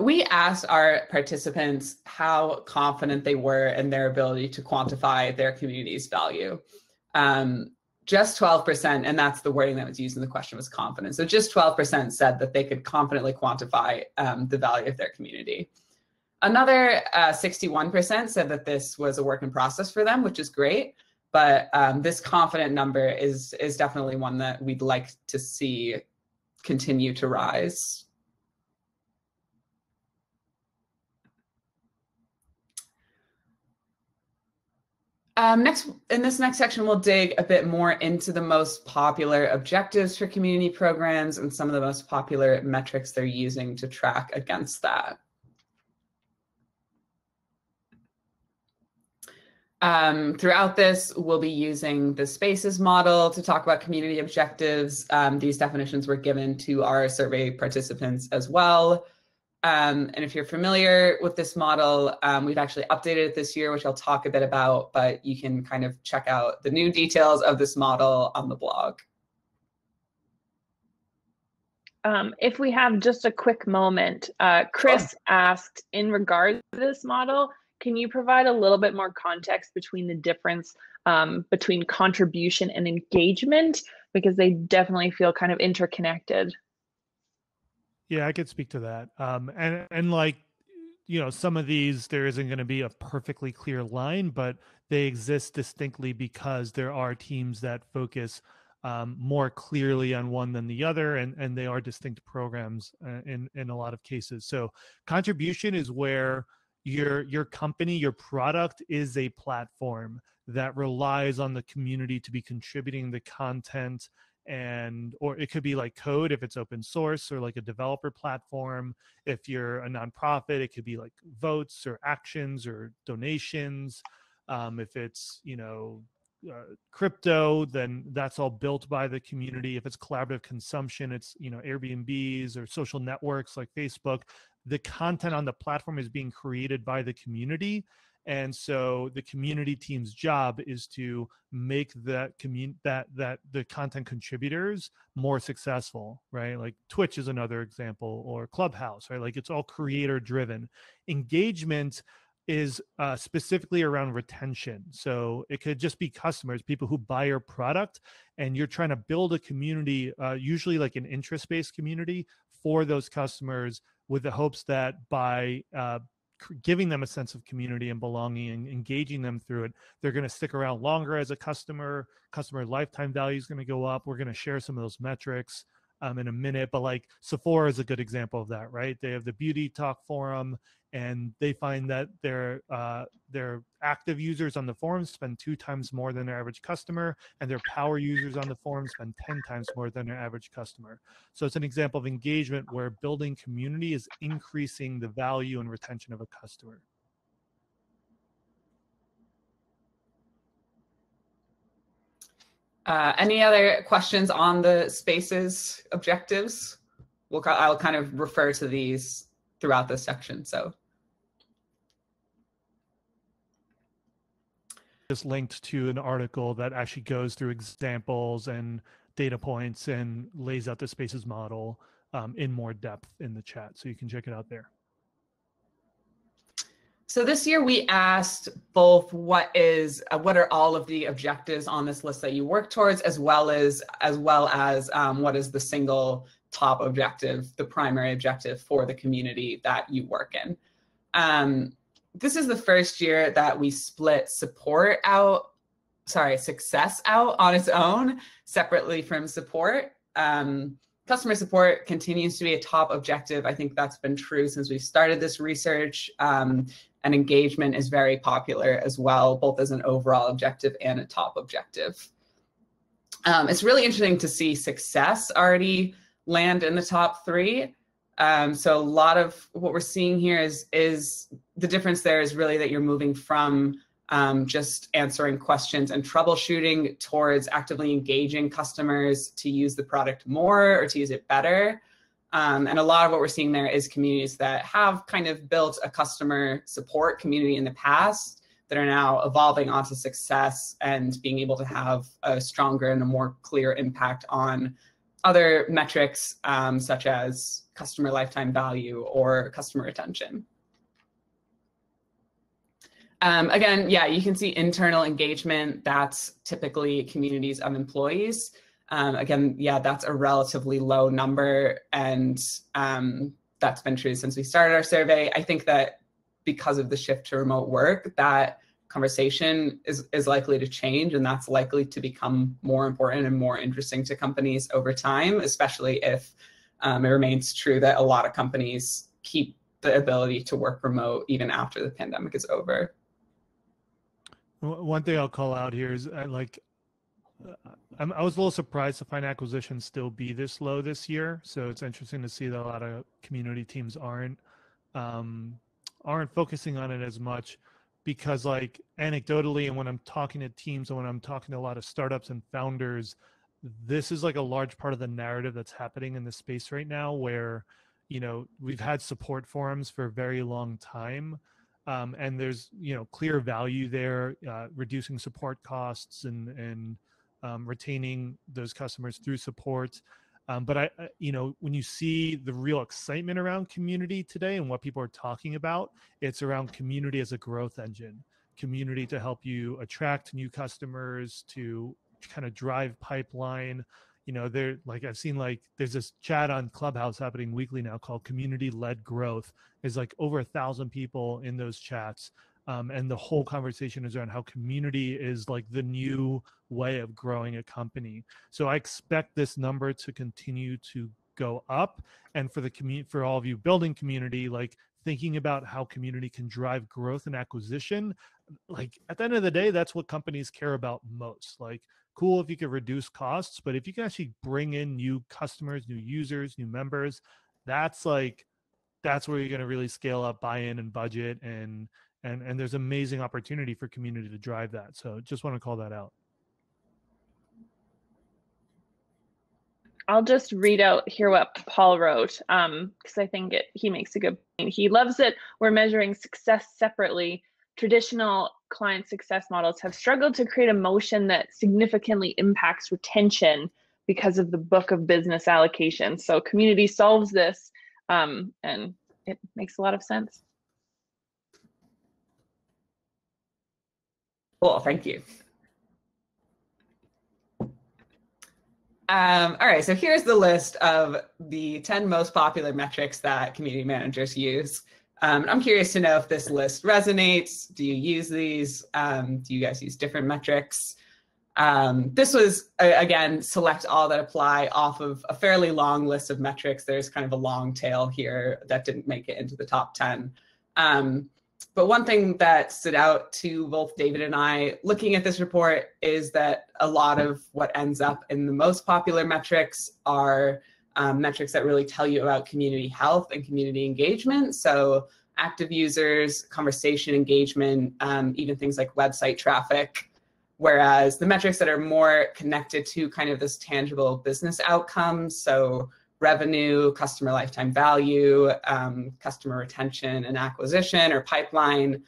We asked our participants how confident they were in their ability to quantify their community's value. Just 12%, and that's the wording that was used in the question, was confident. So just 12% said that they could confidently quantify the value of their community. Another 61% said that this was a work in process for them, which is great. But this confident number is definitely one that we'd like to see continue to rise. Next, in this next section, we'll dig a bit more into the most popular objectives for community programs and some of the most popular metrics they're using to track against that. Throughout this, we'll be using the spaces model to talk about community objectives. These definitions were given to our survey participants as well. And if you're familiar with this model, we've actually updated it this year, which I'll talk a bit about, but you can kind of check out the new details of this model on the blog. If we have just a quick moment, Chris asked, in regards to this model, can you provide a little bit more context between the difference between contribution and engagement? Because they definitely feel kind of interconnected. Yeah, I could speak to that. And like, you know, some of these, there isn't going to be a perfectly clear line, but they exist distinctly because there are teams that focus more clearly on one than the other, and they are distinct programs in a lot of cases. So contribution is where your company, your product is a platform that relies on the community to be contributing the content, and or it could be like code if it's open source, or like a developer platform if you're a nonprofit. It could be like votes or actions or donations. If it's, you know, crypto, then that's all built by the community. If it's collaborative consumption, it's, you know, Airbnbs or social networks like Facebook. The content on the platform is being created by the community. And so the community team's job is to make the content contributors more successful, right? Like Twitch is another example, or Clubhouse, right? Like it's all creator driven. Engagement is specifically around retention. So it could just be customers, people who buy your product, and you're trying to build a community, usually like an interest-based community for those customers, with the hopes that by giving them a sense of community and belonging and engaging them through it, they're going to stick around longer as a customer. Customer lifetime value is going to go up. We're going to share some of those metrics in a minute, but like Sephora is a good example of that, right? They have the Beauty Talk forum, and they find that their active users on the forum spend 2 times more than their average customer, and their power users on the forum spend 10 times more than their average customer. So it's an example of engagement where building community is increasing the value and retention of a customer. Any other questions on the spaces objectives? I'll kind of refer to these throughout this section. So just linked to an article that actually goes through examples and data points and lays out the spaces model in more depth in the chat. So you can check it out there. So this year we asked both what are all of the objectives on this list that you work towards, as well as what is the single top objective, the primary objective for the community that you work in. This is the first year that we split success out on its own, separately from support. Customer support continues to be a top objective. I think that's been true since we started this research, and engagement is very popular as well, both as an overall objective and a top objective. It's really interesting to see success already land in the top three. So a lot of what we're seeing here is the difference there is really that you're moving from just answering questions and troubleshooting towards actively engaging customers to use the product more or to use it better. And a lot of what we're seeing there is communities that have kind of built a customer support community in the past that are now evolving onto success and being able to have a stronger and a more clear impact on other metrics, such as customer lifetime value or customer retention. Again, yeah, you can see internal engagement. That's typically communities of employees. Again, yeah, that's a relatively low number, and that's been true since we started our survey. I think that because of the shift to remote work, that conversation is likely to change, and that's likely to become more important and more interesting to companies over time, especially if it remains true that a lot of companies keep the ability to work remote even after the pandemic is over. One thing I'll call out here is I was a little surprised to find acquisition still be this low this year. So it's interesting to see that a lot of community teams aren't focusing on it as much, because like anecdotally, and when I'm talking to teams and when I'm talking to a lot of startups and founders, this is like a large part of the narrative that's happening in the space right now, where, you know, we've had support forums for a very long time. And there's, you know, clear value there, reducing support costs and retaining those customers through support. But you know, when you see the real excitement around community today and what people are talking about, it's around community as a growth engine, community to help you attract new customers, to kind of drive pipeline. You know, they're like, I've seen like, there's this chat on Clubhouse happening weekly now called community-led growth. There's like over 1,000 people in those chats. And the whole conversation is around how community is like the new way of growing a company. So I expect this number to continue to go up, and for the community, for all of you building community, like thinking about how community can drive growth and acquisition. Like at the end of the day, that's what companies care about most. Like, cool if you could reduce costs, but if you can actually bring in new customers, new users, new members, that's where you're going to really scale up buy-in and budget, and there's amazing opportunity for community to drive that. So just want to call that out. I'll just read out here what Paul wrote, because I think he makes a good point. He loves it. We're measuring success separately. Traditional client success models have struggled to create a motion that significantly impacts retention because of the book of business allocation. So community solves this, and it makes a lot of sense. Cool, thank you. All right, so here's the list of the 10 most popular metrics that community managers use. I'm curious to know if this list resonates. Do you use these? Do you guys use different metrics? This was, again, select all that apply off of a fairly long list of metrics. There's kind of a long tail here that didn't make it into the top 10. But one thing that stood out to both David and I looking at this report is that a lot of what ends up in the most popular metrics are metrics that really tell you about community health and community engagement. So active users, conversation engagement, even things like website traffic. Whereas the metrics that are more connected to kind of this tangible business outcome, so revenue, customer lifetime value, customer retention and acquisition, or pipeline,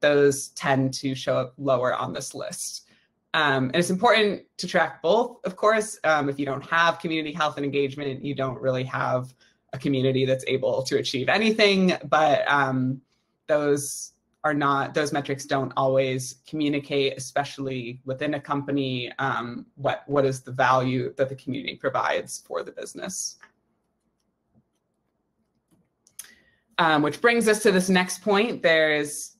those tend to show up lower on this list. And it's important to track both, of course. If you don't have community health and engagement, you don't really have a community that's able to achieve anything, but those are not, those metrics don't always communicate, especially within a company, what is the value that the community provides for the business. Which brings us to this next point. There is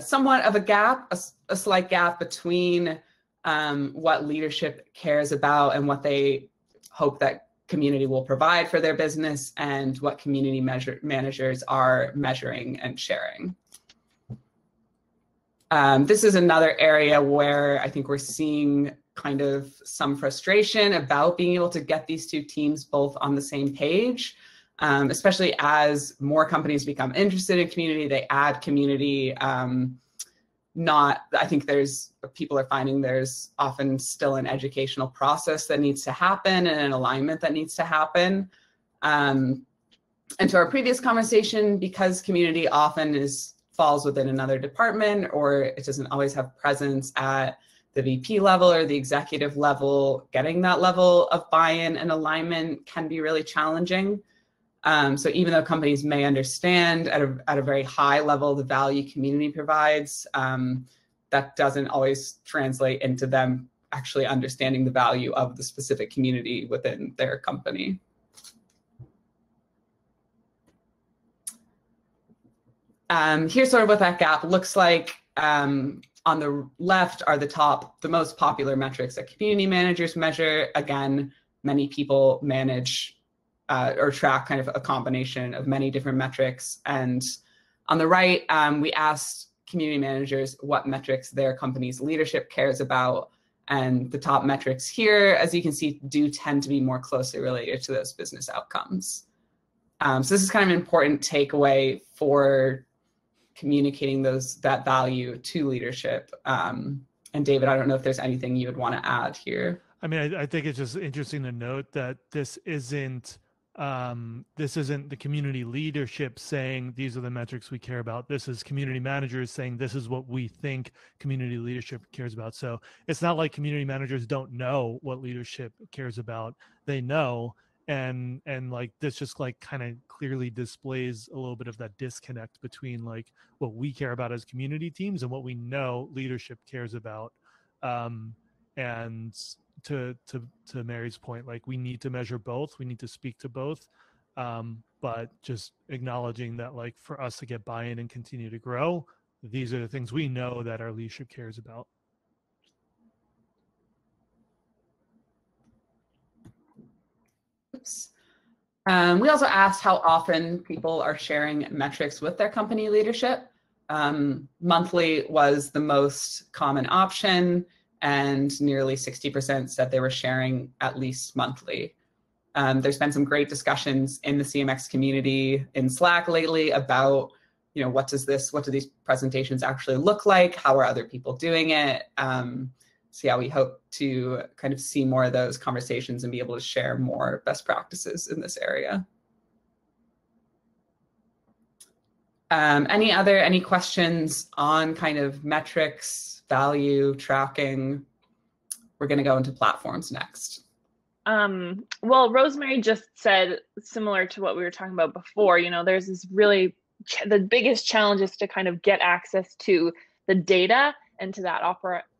somewhat of a gap, a slight gap between what leadership cares about and what they hope that community will provide for their business, and what community managers are measuring and sharing. This is another area where I think we're seeing kind of some frustration about being able to get these two teams both on the same page, especially as more companies become interested in community, they add community. I think people are finding there's often still an educational process that needs to happen and an alignment that needs to happen. And to our previous conversation, because community often falls within another department, or it doesn't always have presence at the VP level or the executive level, getting that level of buy-in and alignment can be really challenging. So even though companies may understand at a very high level the value community provides, that doesn't always translate into them actually understanding the value of the specific community within their company. Here's sort of what that gap looks like. On the left are the most popular metrics that community managers measure. Again, many people manage or track kind of a combination of many different metrics. And on the right, we asked community managers what metrics their company's leadership cares about. And the top metrics here, as you can see, do tend to be more closely related to those business outcomes. So this is kind of an important takeaway for communicating that value to leadership. And David, I don't know if there's anything you would want to add here. I mean, I think it's just interesting to note that this isn't the community leadership saying these are the metrics we care about. This is community managers saying this is what we think community leadership cares about. So it's not like community managers don't know what leadership cares about. They know, and like this just like kind of clearly displays a little bit of that disconnect between like what we care about as community teams and what we know leadership cares about. And to Mary's point, like we need to measure both, we need to speak to both, but just acknowledging that like for us to get buy-in and continue to grow, these are the things we know that our leadership cares about. Oops. We also asked how often people are sharing metrics with their company leadership. Monthly was the most common option, and nearly 60% said they were sharing at least monthly. There's been some great discussions in the CMX community in Slack lately about, you know, what do these presentations actually look like? How are other people doing it? So yeah, we hope to kind of see more of those conversations and be able to share more best practices in this area. Any questions on kind of metrics, value, tracking? We're going to go into platforms next. Well, Rosemary just said, similar to what we were talking about before, you know, there's this really, the biggest challenge is to kind of get access to the data and to that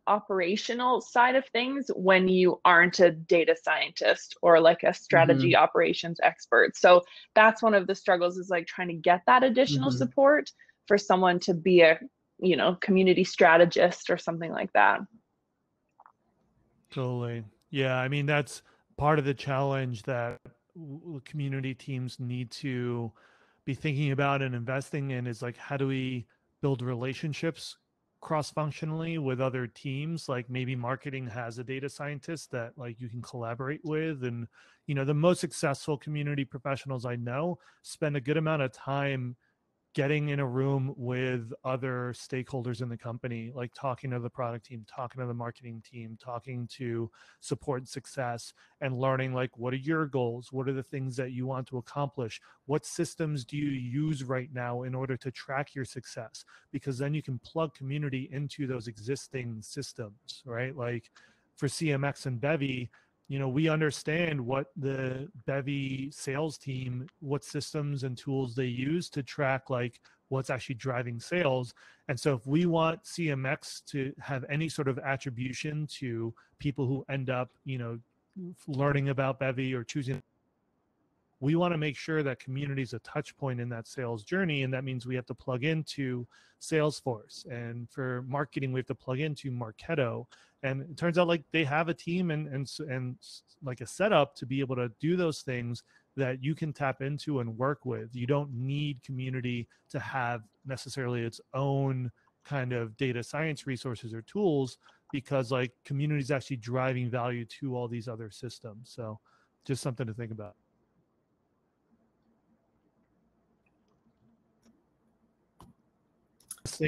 operational side of things when you aren't a data scientist or like a strategy operations expert. So that's one of the struggles, is like trying to get that additional support for someone to be a, you know, community strategist or something like that. Totally. Yeah. I mean, that's part of the challenge that community teams need to be thinking about and investing in, is like, how do we build relationships cross-functionally with other teams? Like maybe marketing has a data scientist that like you can collaborate with. And, you know, the most successful community professionals I know spend a good amount of time getting in a room with other stakeholders in the company, like talking to the product team, talking to the marketing team, talking to support and success, and learning, like, what are your goals? What are the things that you want to accomplish? What systems do you use right now in order to track your success? Because then you can plug community into those existing systems, right? Like for CMX and Bevy, you know, we understand what the Bevy sales team, what systems and tools they use to track like what's actually driving sales. And so if we want CMX to have any sort of attribution to people who end up, you know, learning about Bevy or choosing, we want to make sure that community is a touch point in that sales journey. And that means we have to plug into Salesforce. And for marketing, we have to plug into Marketo. And it turns out like they have a team and like a setup to be able to do those things that you can tap into and work with. You don't need community to have necessarily its own kind of data science resources or tools, because like community is actually driving value to all these other systems. So just something to think about.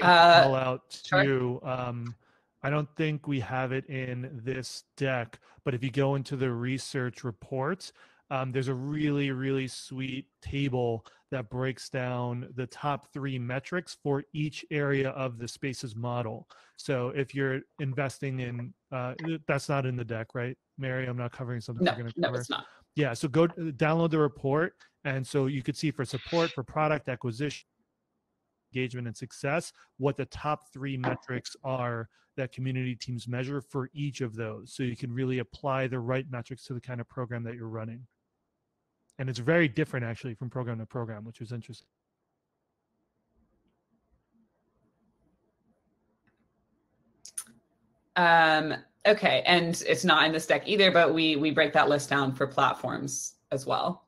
Call out to, I don't think we have it in this deck, but if you go into the research reports, there's a really, really sweet table that breaks down the top three metrics for each area of the spaces model. So if you're investing in, that's not in the deck, right, Mary? I'm not covering something we're going to cover. No, it's not. Yeah, so go download the report. And so you could see for support, for product acquisition, engagement and success, what the top three metrics are that community teams measure for each of those. So you can really apply the right metrics to the kind of program that you're running. And it's very different actually from program to program, which is interesting. Okay, and it's not in this deck either, but we break that list down for platforms as well.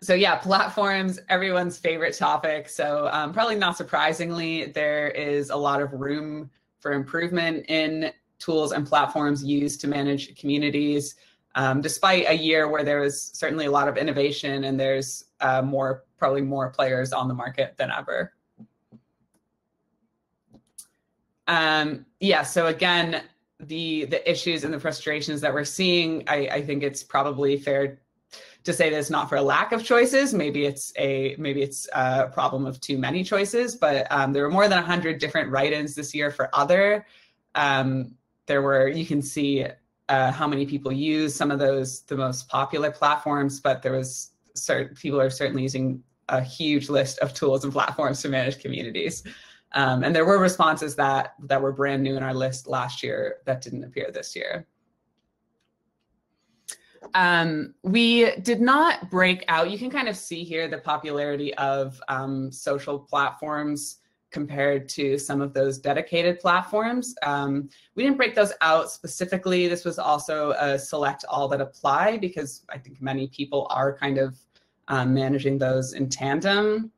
So yeah, platforms, everyone's favorite topic. So probably not surprisingly, there is a lot of room for improvement in tools and platforms used to manage communities. Despite a year where there was certainly a lot of innovation and there's probably more players on the market than ever. Yeah, so again, the issues and the frustrations that we're seeing, I think it's probably fair to say that it's not for a lack of choices. Maybe it's a problem of too many choices, but there were more than 100 different write-ins this year for other. There were, you can see how many people use some of those, the most popular platforms, but there was certain, people are certainly using a huge list of tools and platforms to manage communities. And there were responses that were brand new in our list last year that didn't appear this year. We did not break out. You can kind of see here the popularity of social platforms compared to some of those dedicated platforms. We didn't break those out specifically. This was also a select all that apply, because I think many people are kind of managing those in tandem.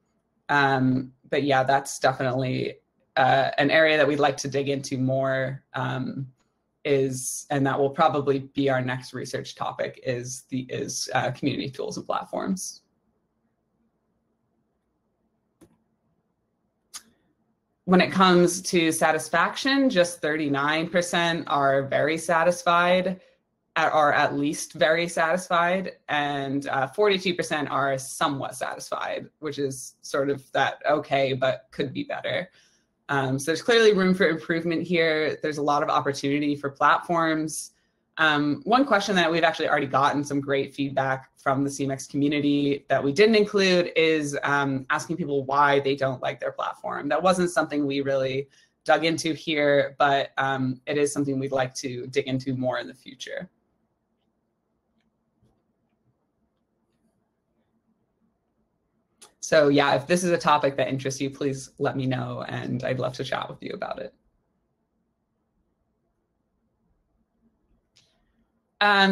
But yeah, that's definitely an area that we'd like to dig into more. And that will probably be our next research topic, is community tools and platforms. When it comes to satisfaction, just 39% are very satisfied, or at least very satisfied, and 42% are somewhat satisfied, which is sort of that okay, but could be better. So there's clearly room for improvement here. There's a lot of opportunity for platforms. One question that we've actually already gotten some great feedback from the CMX community that we didn't include is asking people why they don't like their platform. That wasn't something we really dug into here, but it is something we'd like to dig into more in the future. So yeah, if this is a topic that interests you, please let me know, and I'd love to chat with you about it.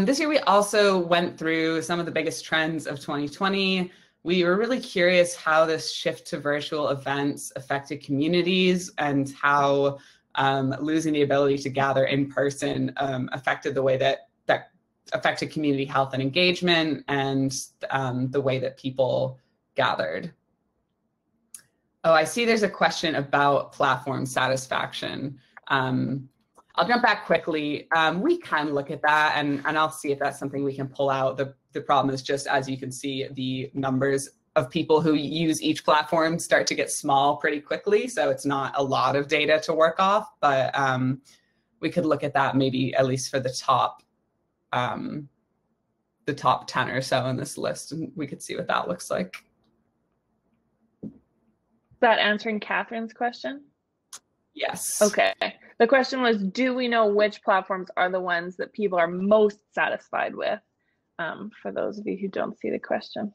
This year, we also went through some of the biggest trends of 2020. We were really curious how this shift to virtual events affected communities, and how losing the ability to gather in person affected the way that affected community health and engagement, and the way that people gathered. Oh, I see there's a question about platform satisfaction. I'll jump back quickly. We can look at that, and I'll see if that's something we can pull out. The problem is just, as you can see, the numbers of people who use each platform start to get small pretty quickly. So it's not a lot of data to work off, but we could look at that maybe at least for the top 10 or so on this list, and we could see what that looks like. Is that answering Catherine's question? Yes. Okay. The question was, do we know which platforms are the ones that people are most satisfied with? For those of you who don't see the question.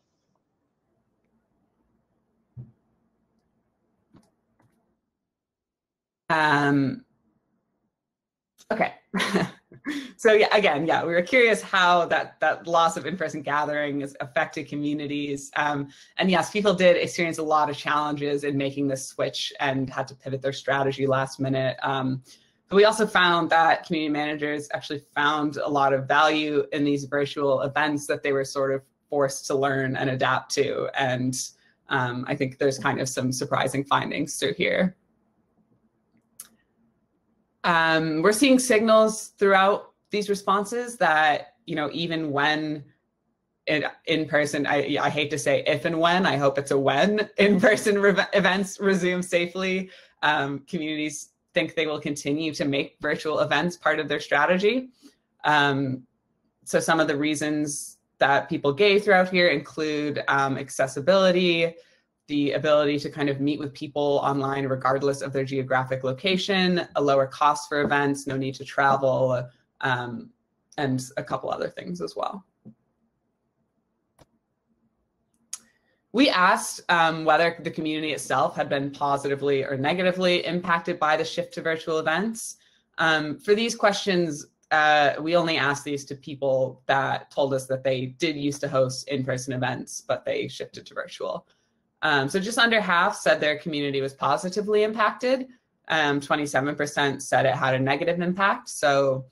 Okay. So yeah, again, yeah, we were curious how that loss of in-person gathering has affected communities. And yes, people did experience a lot of challenges in making this switch and had to pivot their strategy last minute. But we also found that community managers actually found a lot of value in these virtual events that they were sort of forced to learn and adapt to. And I think there's kind of some surprising findings through here. We're seeing signals throughout these responses that, you know, even when in-person, I hate to say if and when, I hope it's a when, in-person events resume safely, communities think they will continue to make virtual events part of their strategy. So some of the reasons that people gave throughout here include accessibility, the ability to kind of meet with people online regardless of their geographic location, a lower cost for events, no need to travel, and a couple other things as well. We asked whether the community itself had been positively or negatively impacted by the shift to virtual events. For these questions, we only asked these to people that told us that they did used to host in-person events, but they shifted to virtual. So just under half said their community was positively impacted. 27% said it had a negative impact. So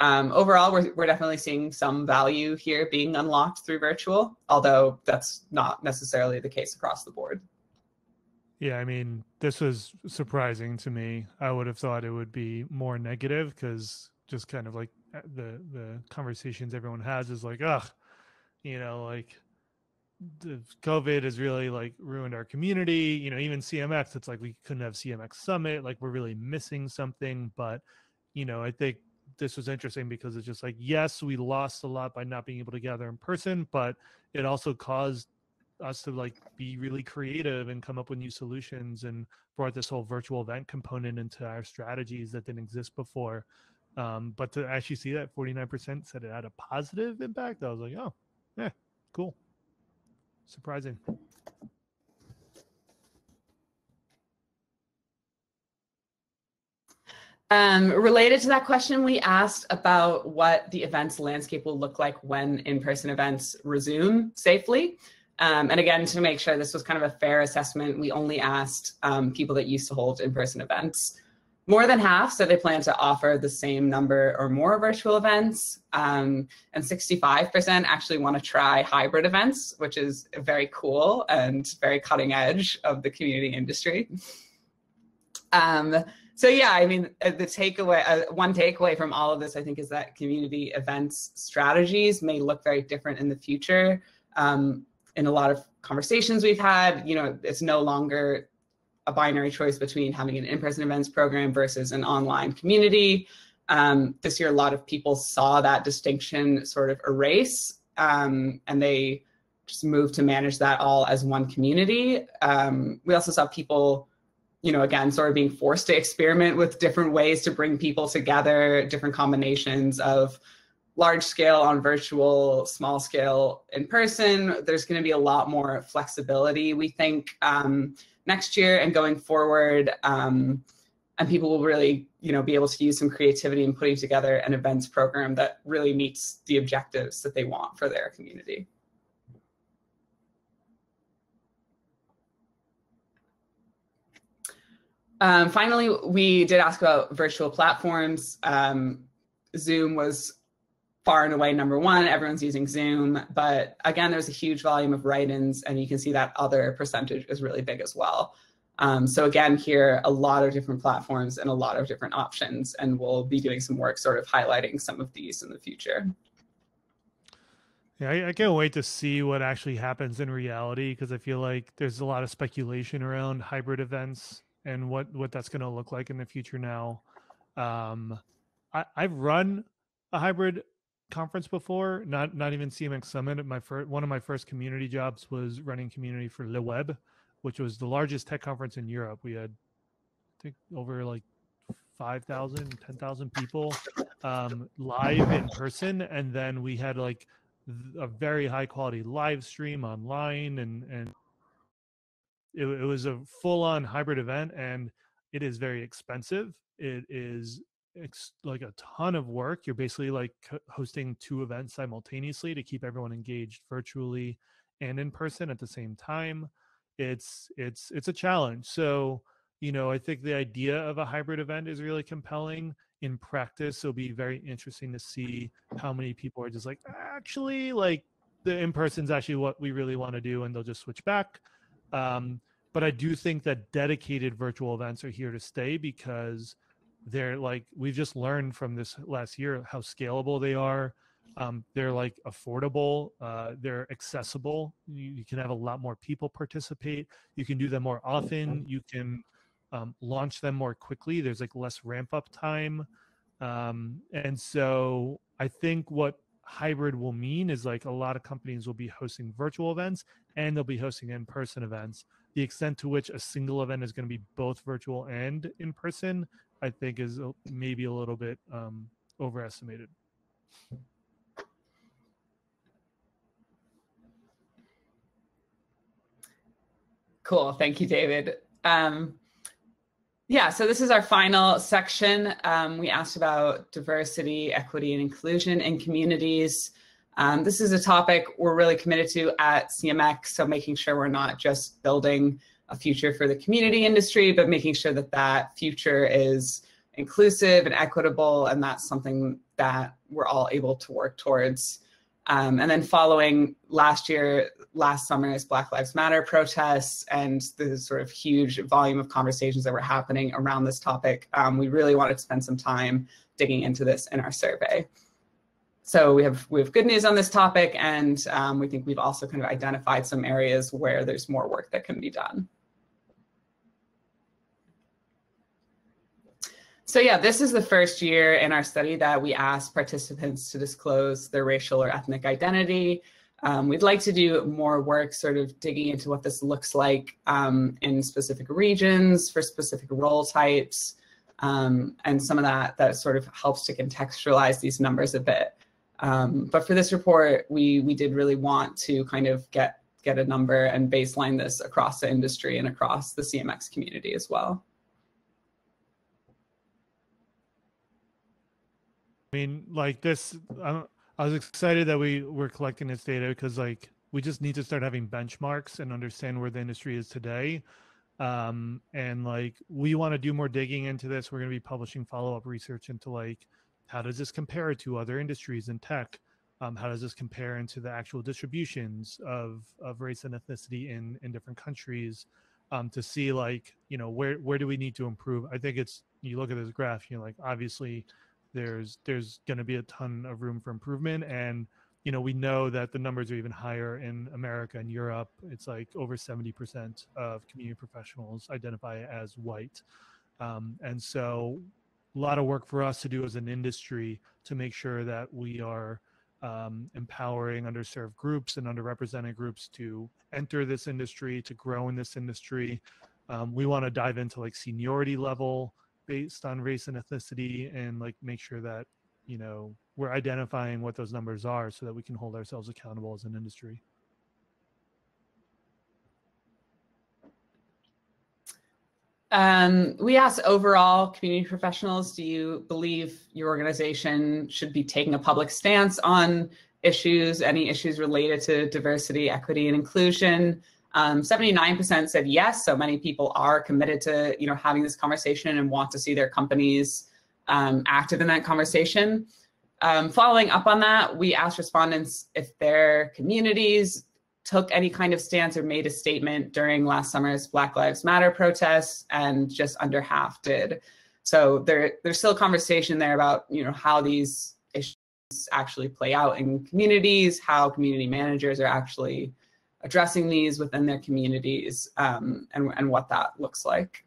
overall, we're definitely seeing some value here being unlocked through virtual, although that's not necessarily the case across the board. Yeah, I mean, this was surprising to me. I would have thought it would be more negative because just kind of like the conversations everyone has is like, ugh, you know, like, COVID has really like ruined our community, you know, even CMX, it's like we couldn't have CMX Summit, like we're really missing something. But, you know, I think this was interesting because it's just like, yes, we lost a lot by not being able to gather in person, but it also caused us to like be really creative and come up with new solutions and brought this whole virtual event component into our strategies that didn't exist before. But to actually see that 49% said it had a positive impact, I was like, oh, yeah, cool. Surprising. Related to that question, we asked about what the events landscape will look like when in-person events resume safely. And again, to make sure this was kind of a fair assessment, we only asked people that used to hold in-person events. More than half said they plan to offer the same number or more virtual events, and 65% actually want to try hybrid events, which is very cool and very cutting edge of the community industry. So yeah, I mean, the takeaway, one takeaway from all of this, I think, is that community events strategies may look very different in the future. In a lot of conversations we've had, you know, it's no longer a binary choice between having an in-person events program versus an online community. This year, a lot of people saw that distinction sort of erase, and they just moved to manage that all as one community. We also saw people, you know, again, sort of being forced to experiment with different ways to bring people together, different combinations of large scale on virtual, small scale in person. There's going to be a lot more flexibility, we think, next year and going forward, and people will really, you know, be able to use some creativity in putting together an events program that really meets the objectives that they want for their community. Finally, we did ask about virtual platforms. Zoom was far and away number one. Everyone's using Zoom, but again, there's a huge volume of write-ins, and you can see that other percentage is really big as well. So again, here, a lot of different platforms and a lot of different options, and we'll be doing some work sort of highlighting some of these in the future. Yeah, I can't wait to see what actually happens in reality, because I feel like there's a lot of speculation around hybrid events and what that's going to look like in the future now. I've run a hybrid conference before, not even CMX Summit. One of my first community jobs was running community for Le Web, which was the largest tech conference in Europe. We had, I think, over like 5,000, 10,000 people live in person. And then we had like a very high quality live stream online, and it was a full on hybrid event, and it is very expensive. It is like a ton of work. You're basically like hosting two events simultaneously to keep everyone engaged virtually and in person at the same time. It's a challenge. So, you know, I think the idea of a hybrid event is really compelling. In practice, it'll be very interesting to see how many people are just like, actually, like the in-person's actually what we really want to do, and they'll just switch back. But I do think that dedicated virtual events are here to stay, because they're like, we've just learned from this last year how scalable they are. They're like affordable, they're accessible. You can have a lot more people participate. You can do them more often. You can launch them more quickly. There's like less ramp up time. And so I think what hybrid will mean is like a lot of companies will be hosting virtual events, and they'll be hosting in-person events. The extent to which a single event is going to be both virtual and in-person, I think, is maybe a little bit overestimated. Cool. Thank you, David. Yeah, so this is our final section. We asked about diversity, equity, and inclusion in communities. This is a topic we're really committed to at CMX, so making sure we're not just building a future for the community industry, but making sure that that future is inclusive and equitable, and that's something that we're all able to work towards. And then following last summer's Black Lives Matter protests and the sort of huge volume of conversations that were happening around this topic, we really wanted to spend some time digging into this in our survey. So we have good news on this topic, and we think we've also kind of identified some areas where there's more work that can be done. So yeah, this is the first year in our study that we asked participants to disclose their racial or ethnic identity. We'd like to do more work sort of digging into what this looks like in specific regions for specific role types, and some of that sort of helps to contextualize these numbers a bit. But for this report, we did really want to kind of get a number and baseline this across the industry and across the CMX community as well. I mean, like this, I was excited that we were collecting this data, because like we just need to start having benchmarks and understand where the industry is today. And like we want to do more digging into this. We're going to be publishing follow-up research into like, how does this compare to other industries in tech? How does this compare into the actual distributions of race and ethnicity in different countries, to see like, you know, where do we need to improve? I think it's, you look at this graph, you know, like obviously there's going to be a ton of room for improvement. And, you know, we know that the numbers are even higher in America and Europe. It's like over 70% of community professionals identify as white. And so a lot of work for us to do as an industry to make sure that we are empowering underserved groups and underrepresented groups to enter this industry, to grow in this industry. We want to dive into like seniority level based on race and ethnicity, and like make sure that, you know, we're identifying what those numbers are so that we can hold ourselves accountable as an industry. We asked overall community professionals, do you believe your organization should be taking a public stance on issues, any issues related to diversity, equity, and inclusion? 79% said yes, so many people are committed to, you know, having this conversation and want to see their companies active in that conversation. Following up on that, we asked respondents if their communities took any kind of stance or made a statement during last summer's Black Lives Matter protests, and just under half did. So there's still a conversation there about, you know, how these issues actually play out in communities, how community managers are actually addressing these within their communities, and what that looks like.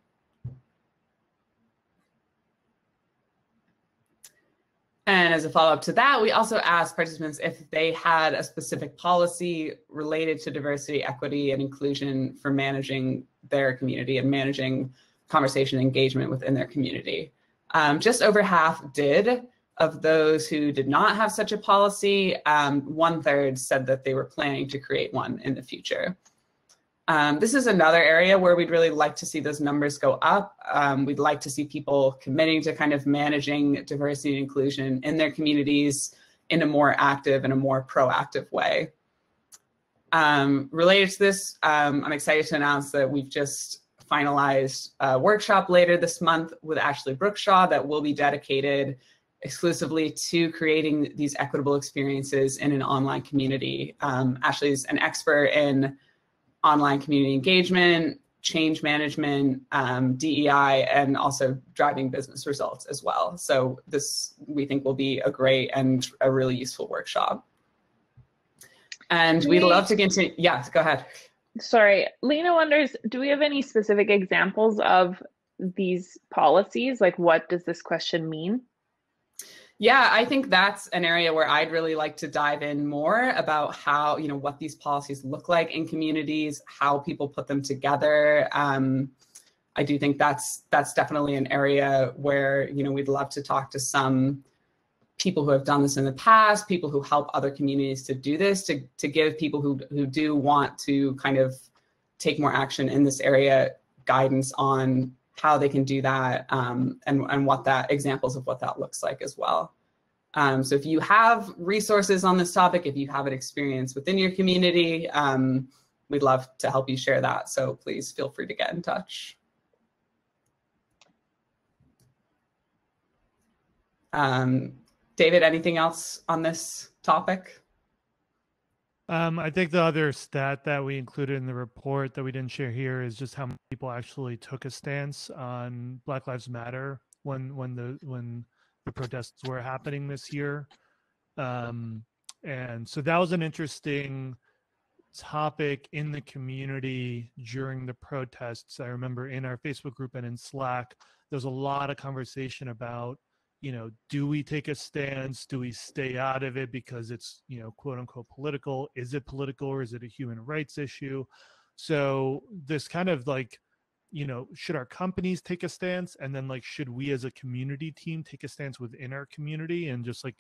And as a follow-up to that, we also asked participants if they had a specific policy related to diversity, equity, and inclusion for managing their community and managing conversation engagement within their community. Just over half did. Of those who did not have such a policy, 1/3 said that they were planning to create one in the future. This is another area where we'd really like to see those numbers go up. We'd like to see people committing to kind of managing diversity and inclusion in their communities in a more active and a more proactive way. Related to this, I'm excited to announce that we've just finalized a workshop later this month with Ashley Brookshaw that will be dedicated exclusively to creating these equitable experiences in an online community. Ashley's an expert in online community engagement, change management, DEI, and also driving business results as well. So this, we think, will be a great and a really useful workshop. And we'd love to continue. Yes, go ahead. Sorry, Lena wonders, do we have any specific examples of these policies? Like, what does this question mean? Yeah, I think that's an area where I'd really like to dive in more about how, you know, what these policies look like in communities, how people put them together. I do think that's definitely an area where, you know, we'd love to talk to some people who have done this in the past, people who help other communities to do this, to give people who do want to kind of take more action in this area guidance on how they can do that, and what that, examples of what that looks like as well. So if you have resources on this topic, if you have an experience within your community, we'd love to help you share that. So please feel free to get in touch. David, anything else on this topic? I think the other stat that we included in the report that we didn't share here is just how many people actually took a stance on Black Lives Matter when the protests were happening this year. And so that was an interesting topic in the community during the protests. I remember in our Facebook group and in Slack, there's a lot of conversation about, you know, do we take a stance? Do we stay out of it because it's, you know, quote unquote political? Is it political or is it a human rights issue? So this kind of like, you know, should our companies take a stance? And then like, should we as a community team take a stance within our community and just like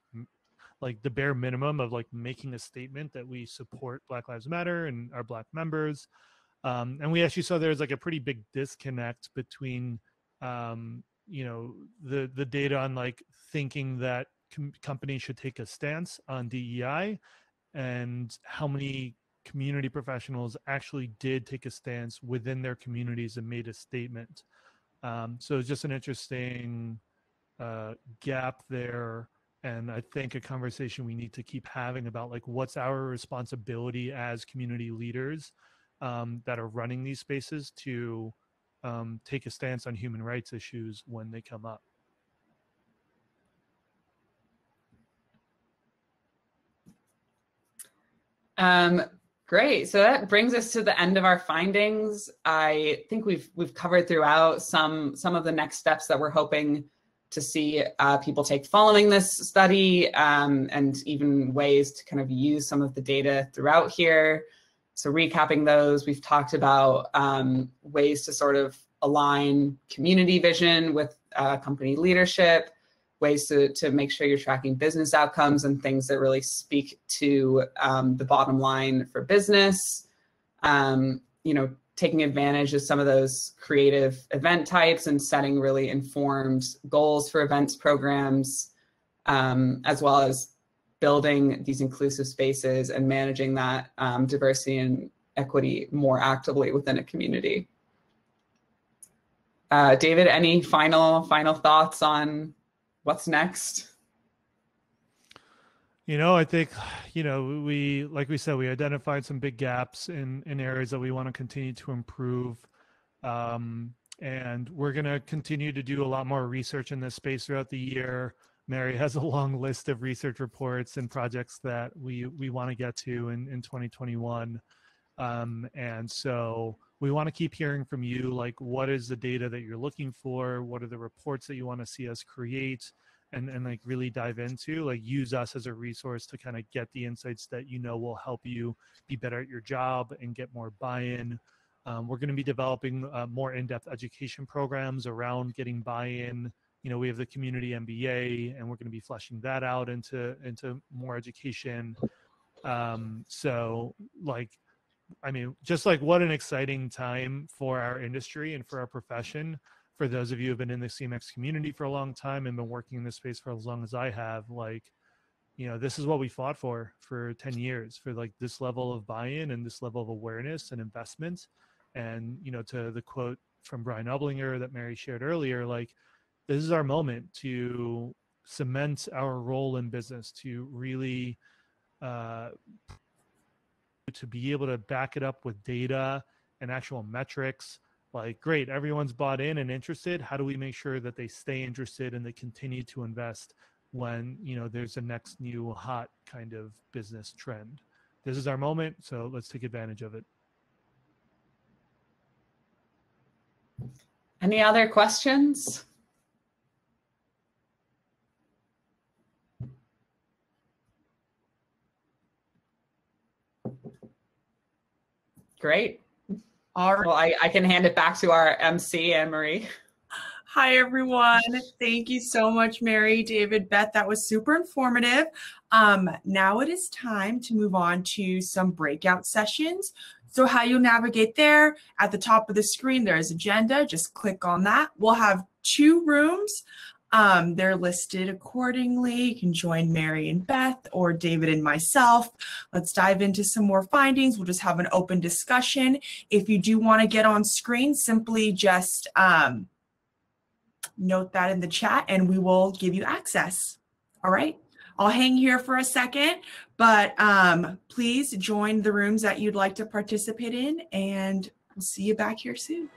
the bare minimum of like making a statement that we support Black Lives Matter and our Black members? And we actually saw there's like a pretty big disconnect between, you know, the data on like thinking that companies should take a stance on DEI and how many community professionals actually did take a stance within their communities and made a statement. So it's just an interesting gap there. And I think a conversation we need to keep having about like, what's our responsibility as community leaders that are running these spaces to take a stance on human rights issues when they come up. Great. So that brings us to the end of our findings. I think we've covered throughout some of the next steps that we're hoping to see people take following this study, and even ways to kind of use some of the data throughout here. So recapping those, we've talked about ways to sort of align community vision with company leadership, ways to make sure you're tracking business outcomes and things that really speak to the bottom line for business, you know, taking advantage of some of those creative event types and setting really informed goals for events programs, as well as building these inclusive spaces and managing that diversity and equity more actively within a community. David, any final thoughts on what's next? You know, I think, you know, we, like we said, we identified some big gaps in areas that we want to continue to improve. And we're going to continue to do a lot more research in this space throughout the year. Mary has a long list of research reports and projects that we want to get to in 2021. And so we want to keep hearing from you, like, what is the data that you're looking for? What are the reports that you want to see us create? And like really dive into, like, use us as a resource to kind of get the insights that, you know, will help you be better at your job and get more buy-in. We're going to be developing more in-depth education programs around getting buy-in. You know, we have the Community MBA, and we're going to be fleshing that out into more education. So, like, I mean, just like, what an exciting time for our industry and for our profession. For those of you who have been in the CMX community for a long time and been working in this space for as long as I have, like, you know, this is what we fought for 10 years, for like this level of buy-in and this level of awareness and investment. And, you know, to the quote from Brian Oblinger that Mary shared earlier, like, this is our moment to cement our role in business, to really, to be able to back it up with data and actual metrics. Like, great, everyone's bought in and interested. How do we make sure that they stay interested and they continue to invest when, you know, there's a next new hot kind of business trend? This is our moment, so let's take advantage of it. Any other questions? Great. All right. Well, I can hand it back to our MC, Anne-Marie. Hi, everyone. Thank you so much, Mary, David, Beth. That was super informative. Now it is time to move on to some breakout sessions. So how you'll navigate there, at the top of the screen, there is agenda. Just click on that. We'll have 2 rooms. They're listed accordingly. You can join Mary and Beth or David and myself. Let's dive into some more findings. We'll just have an open discussion. If you do want to get on screen, simply just note that in the chat and we will give you access. All right. I'll hang here for a second, but please join the rooms that you'd like to participate in, and we'll see you back here soon.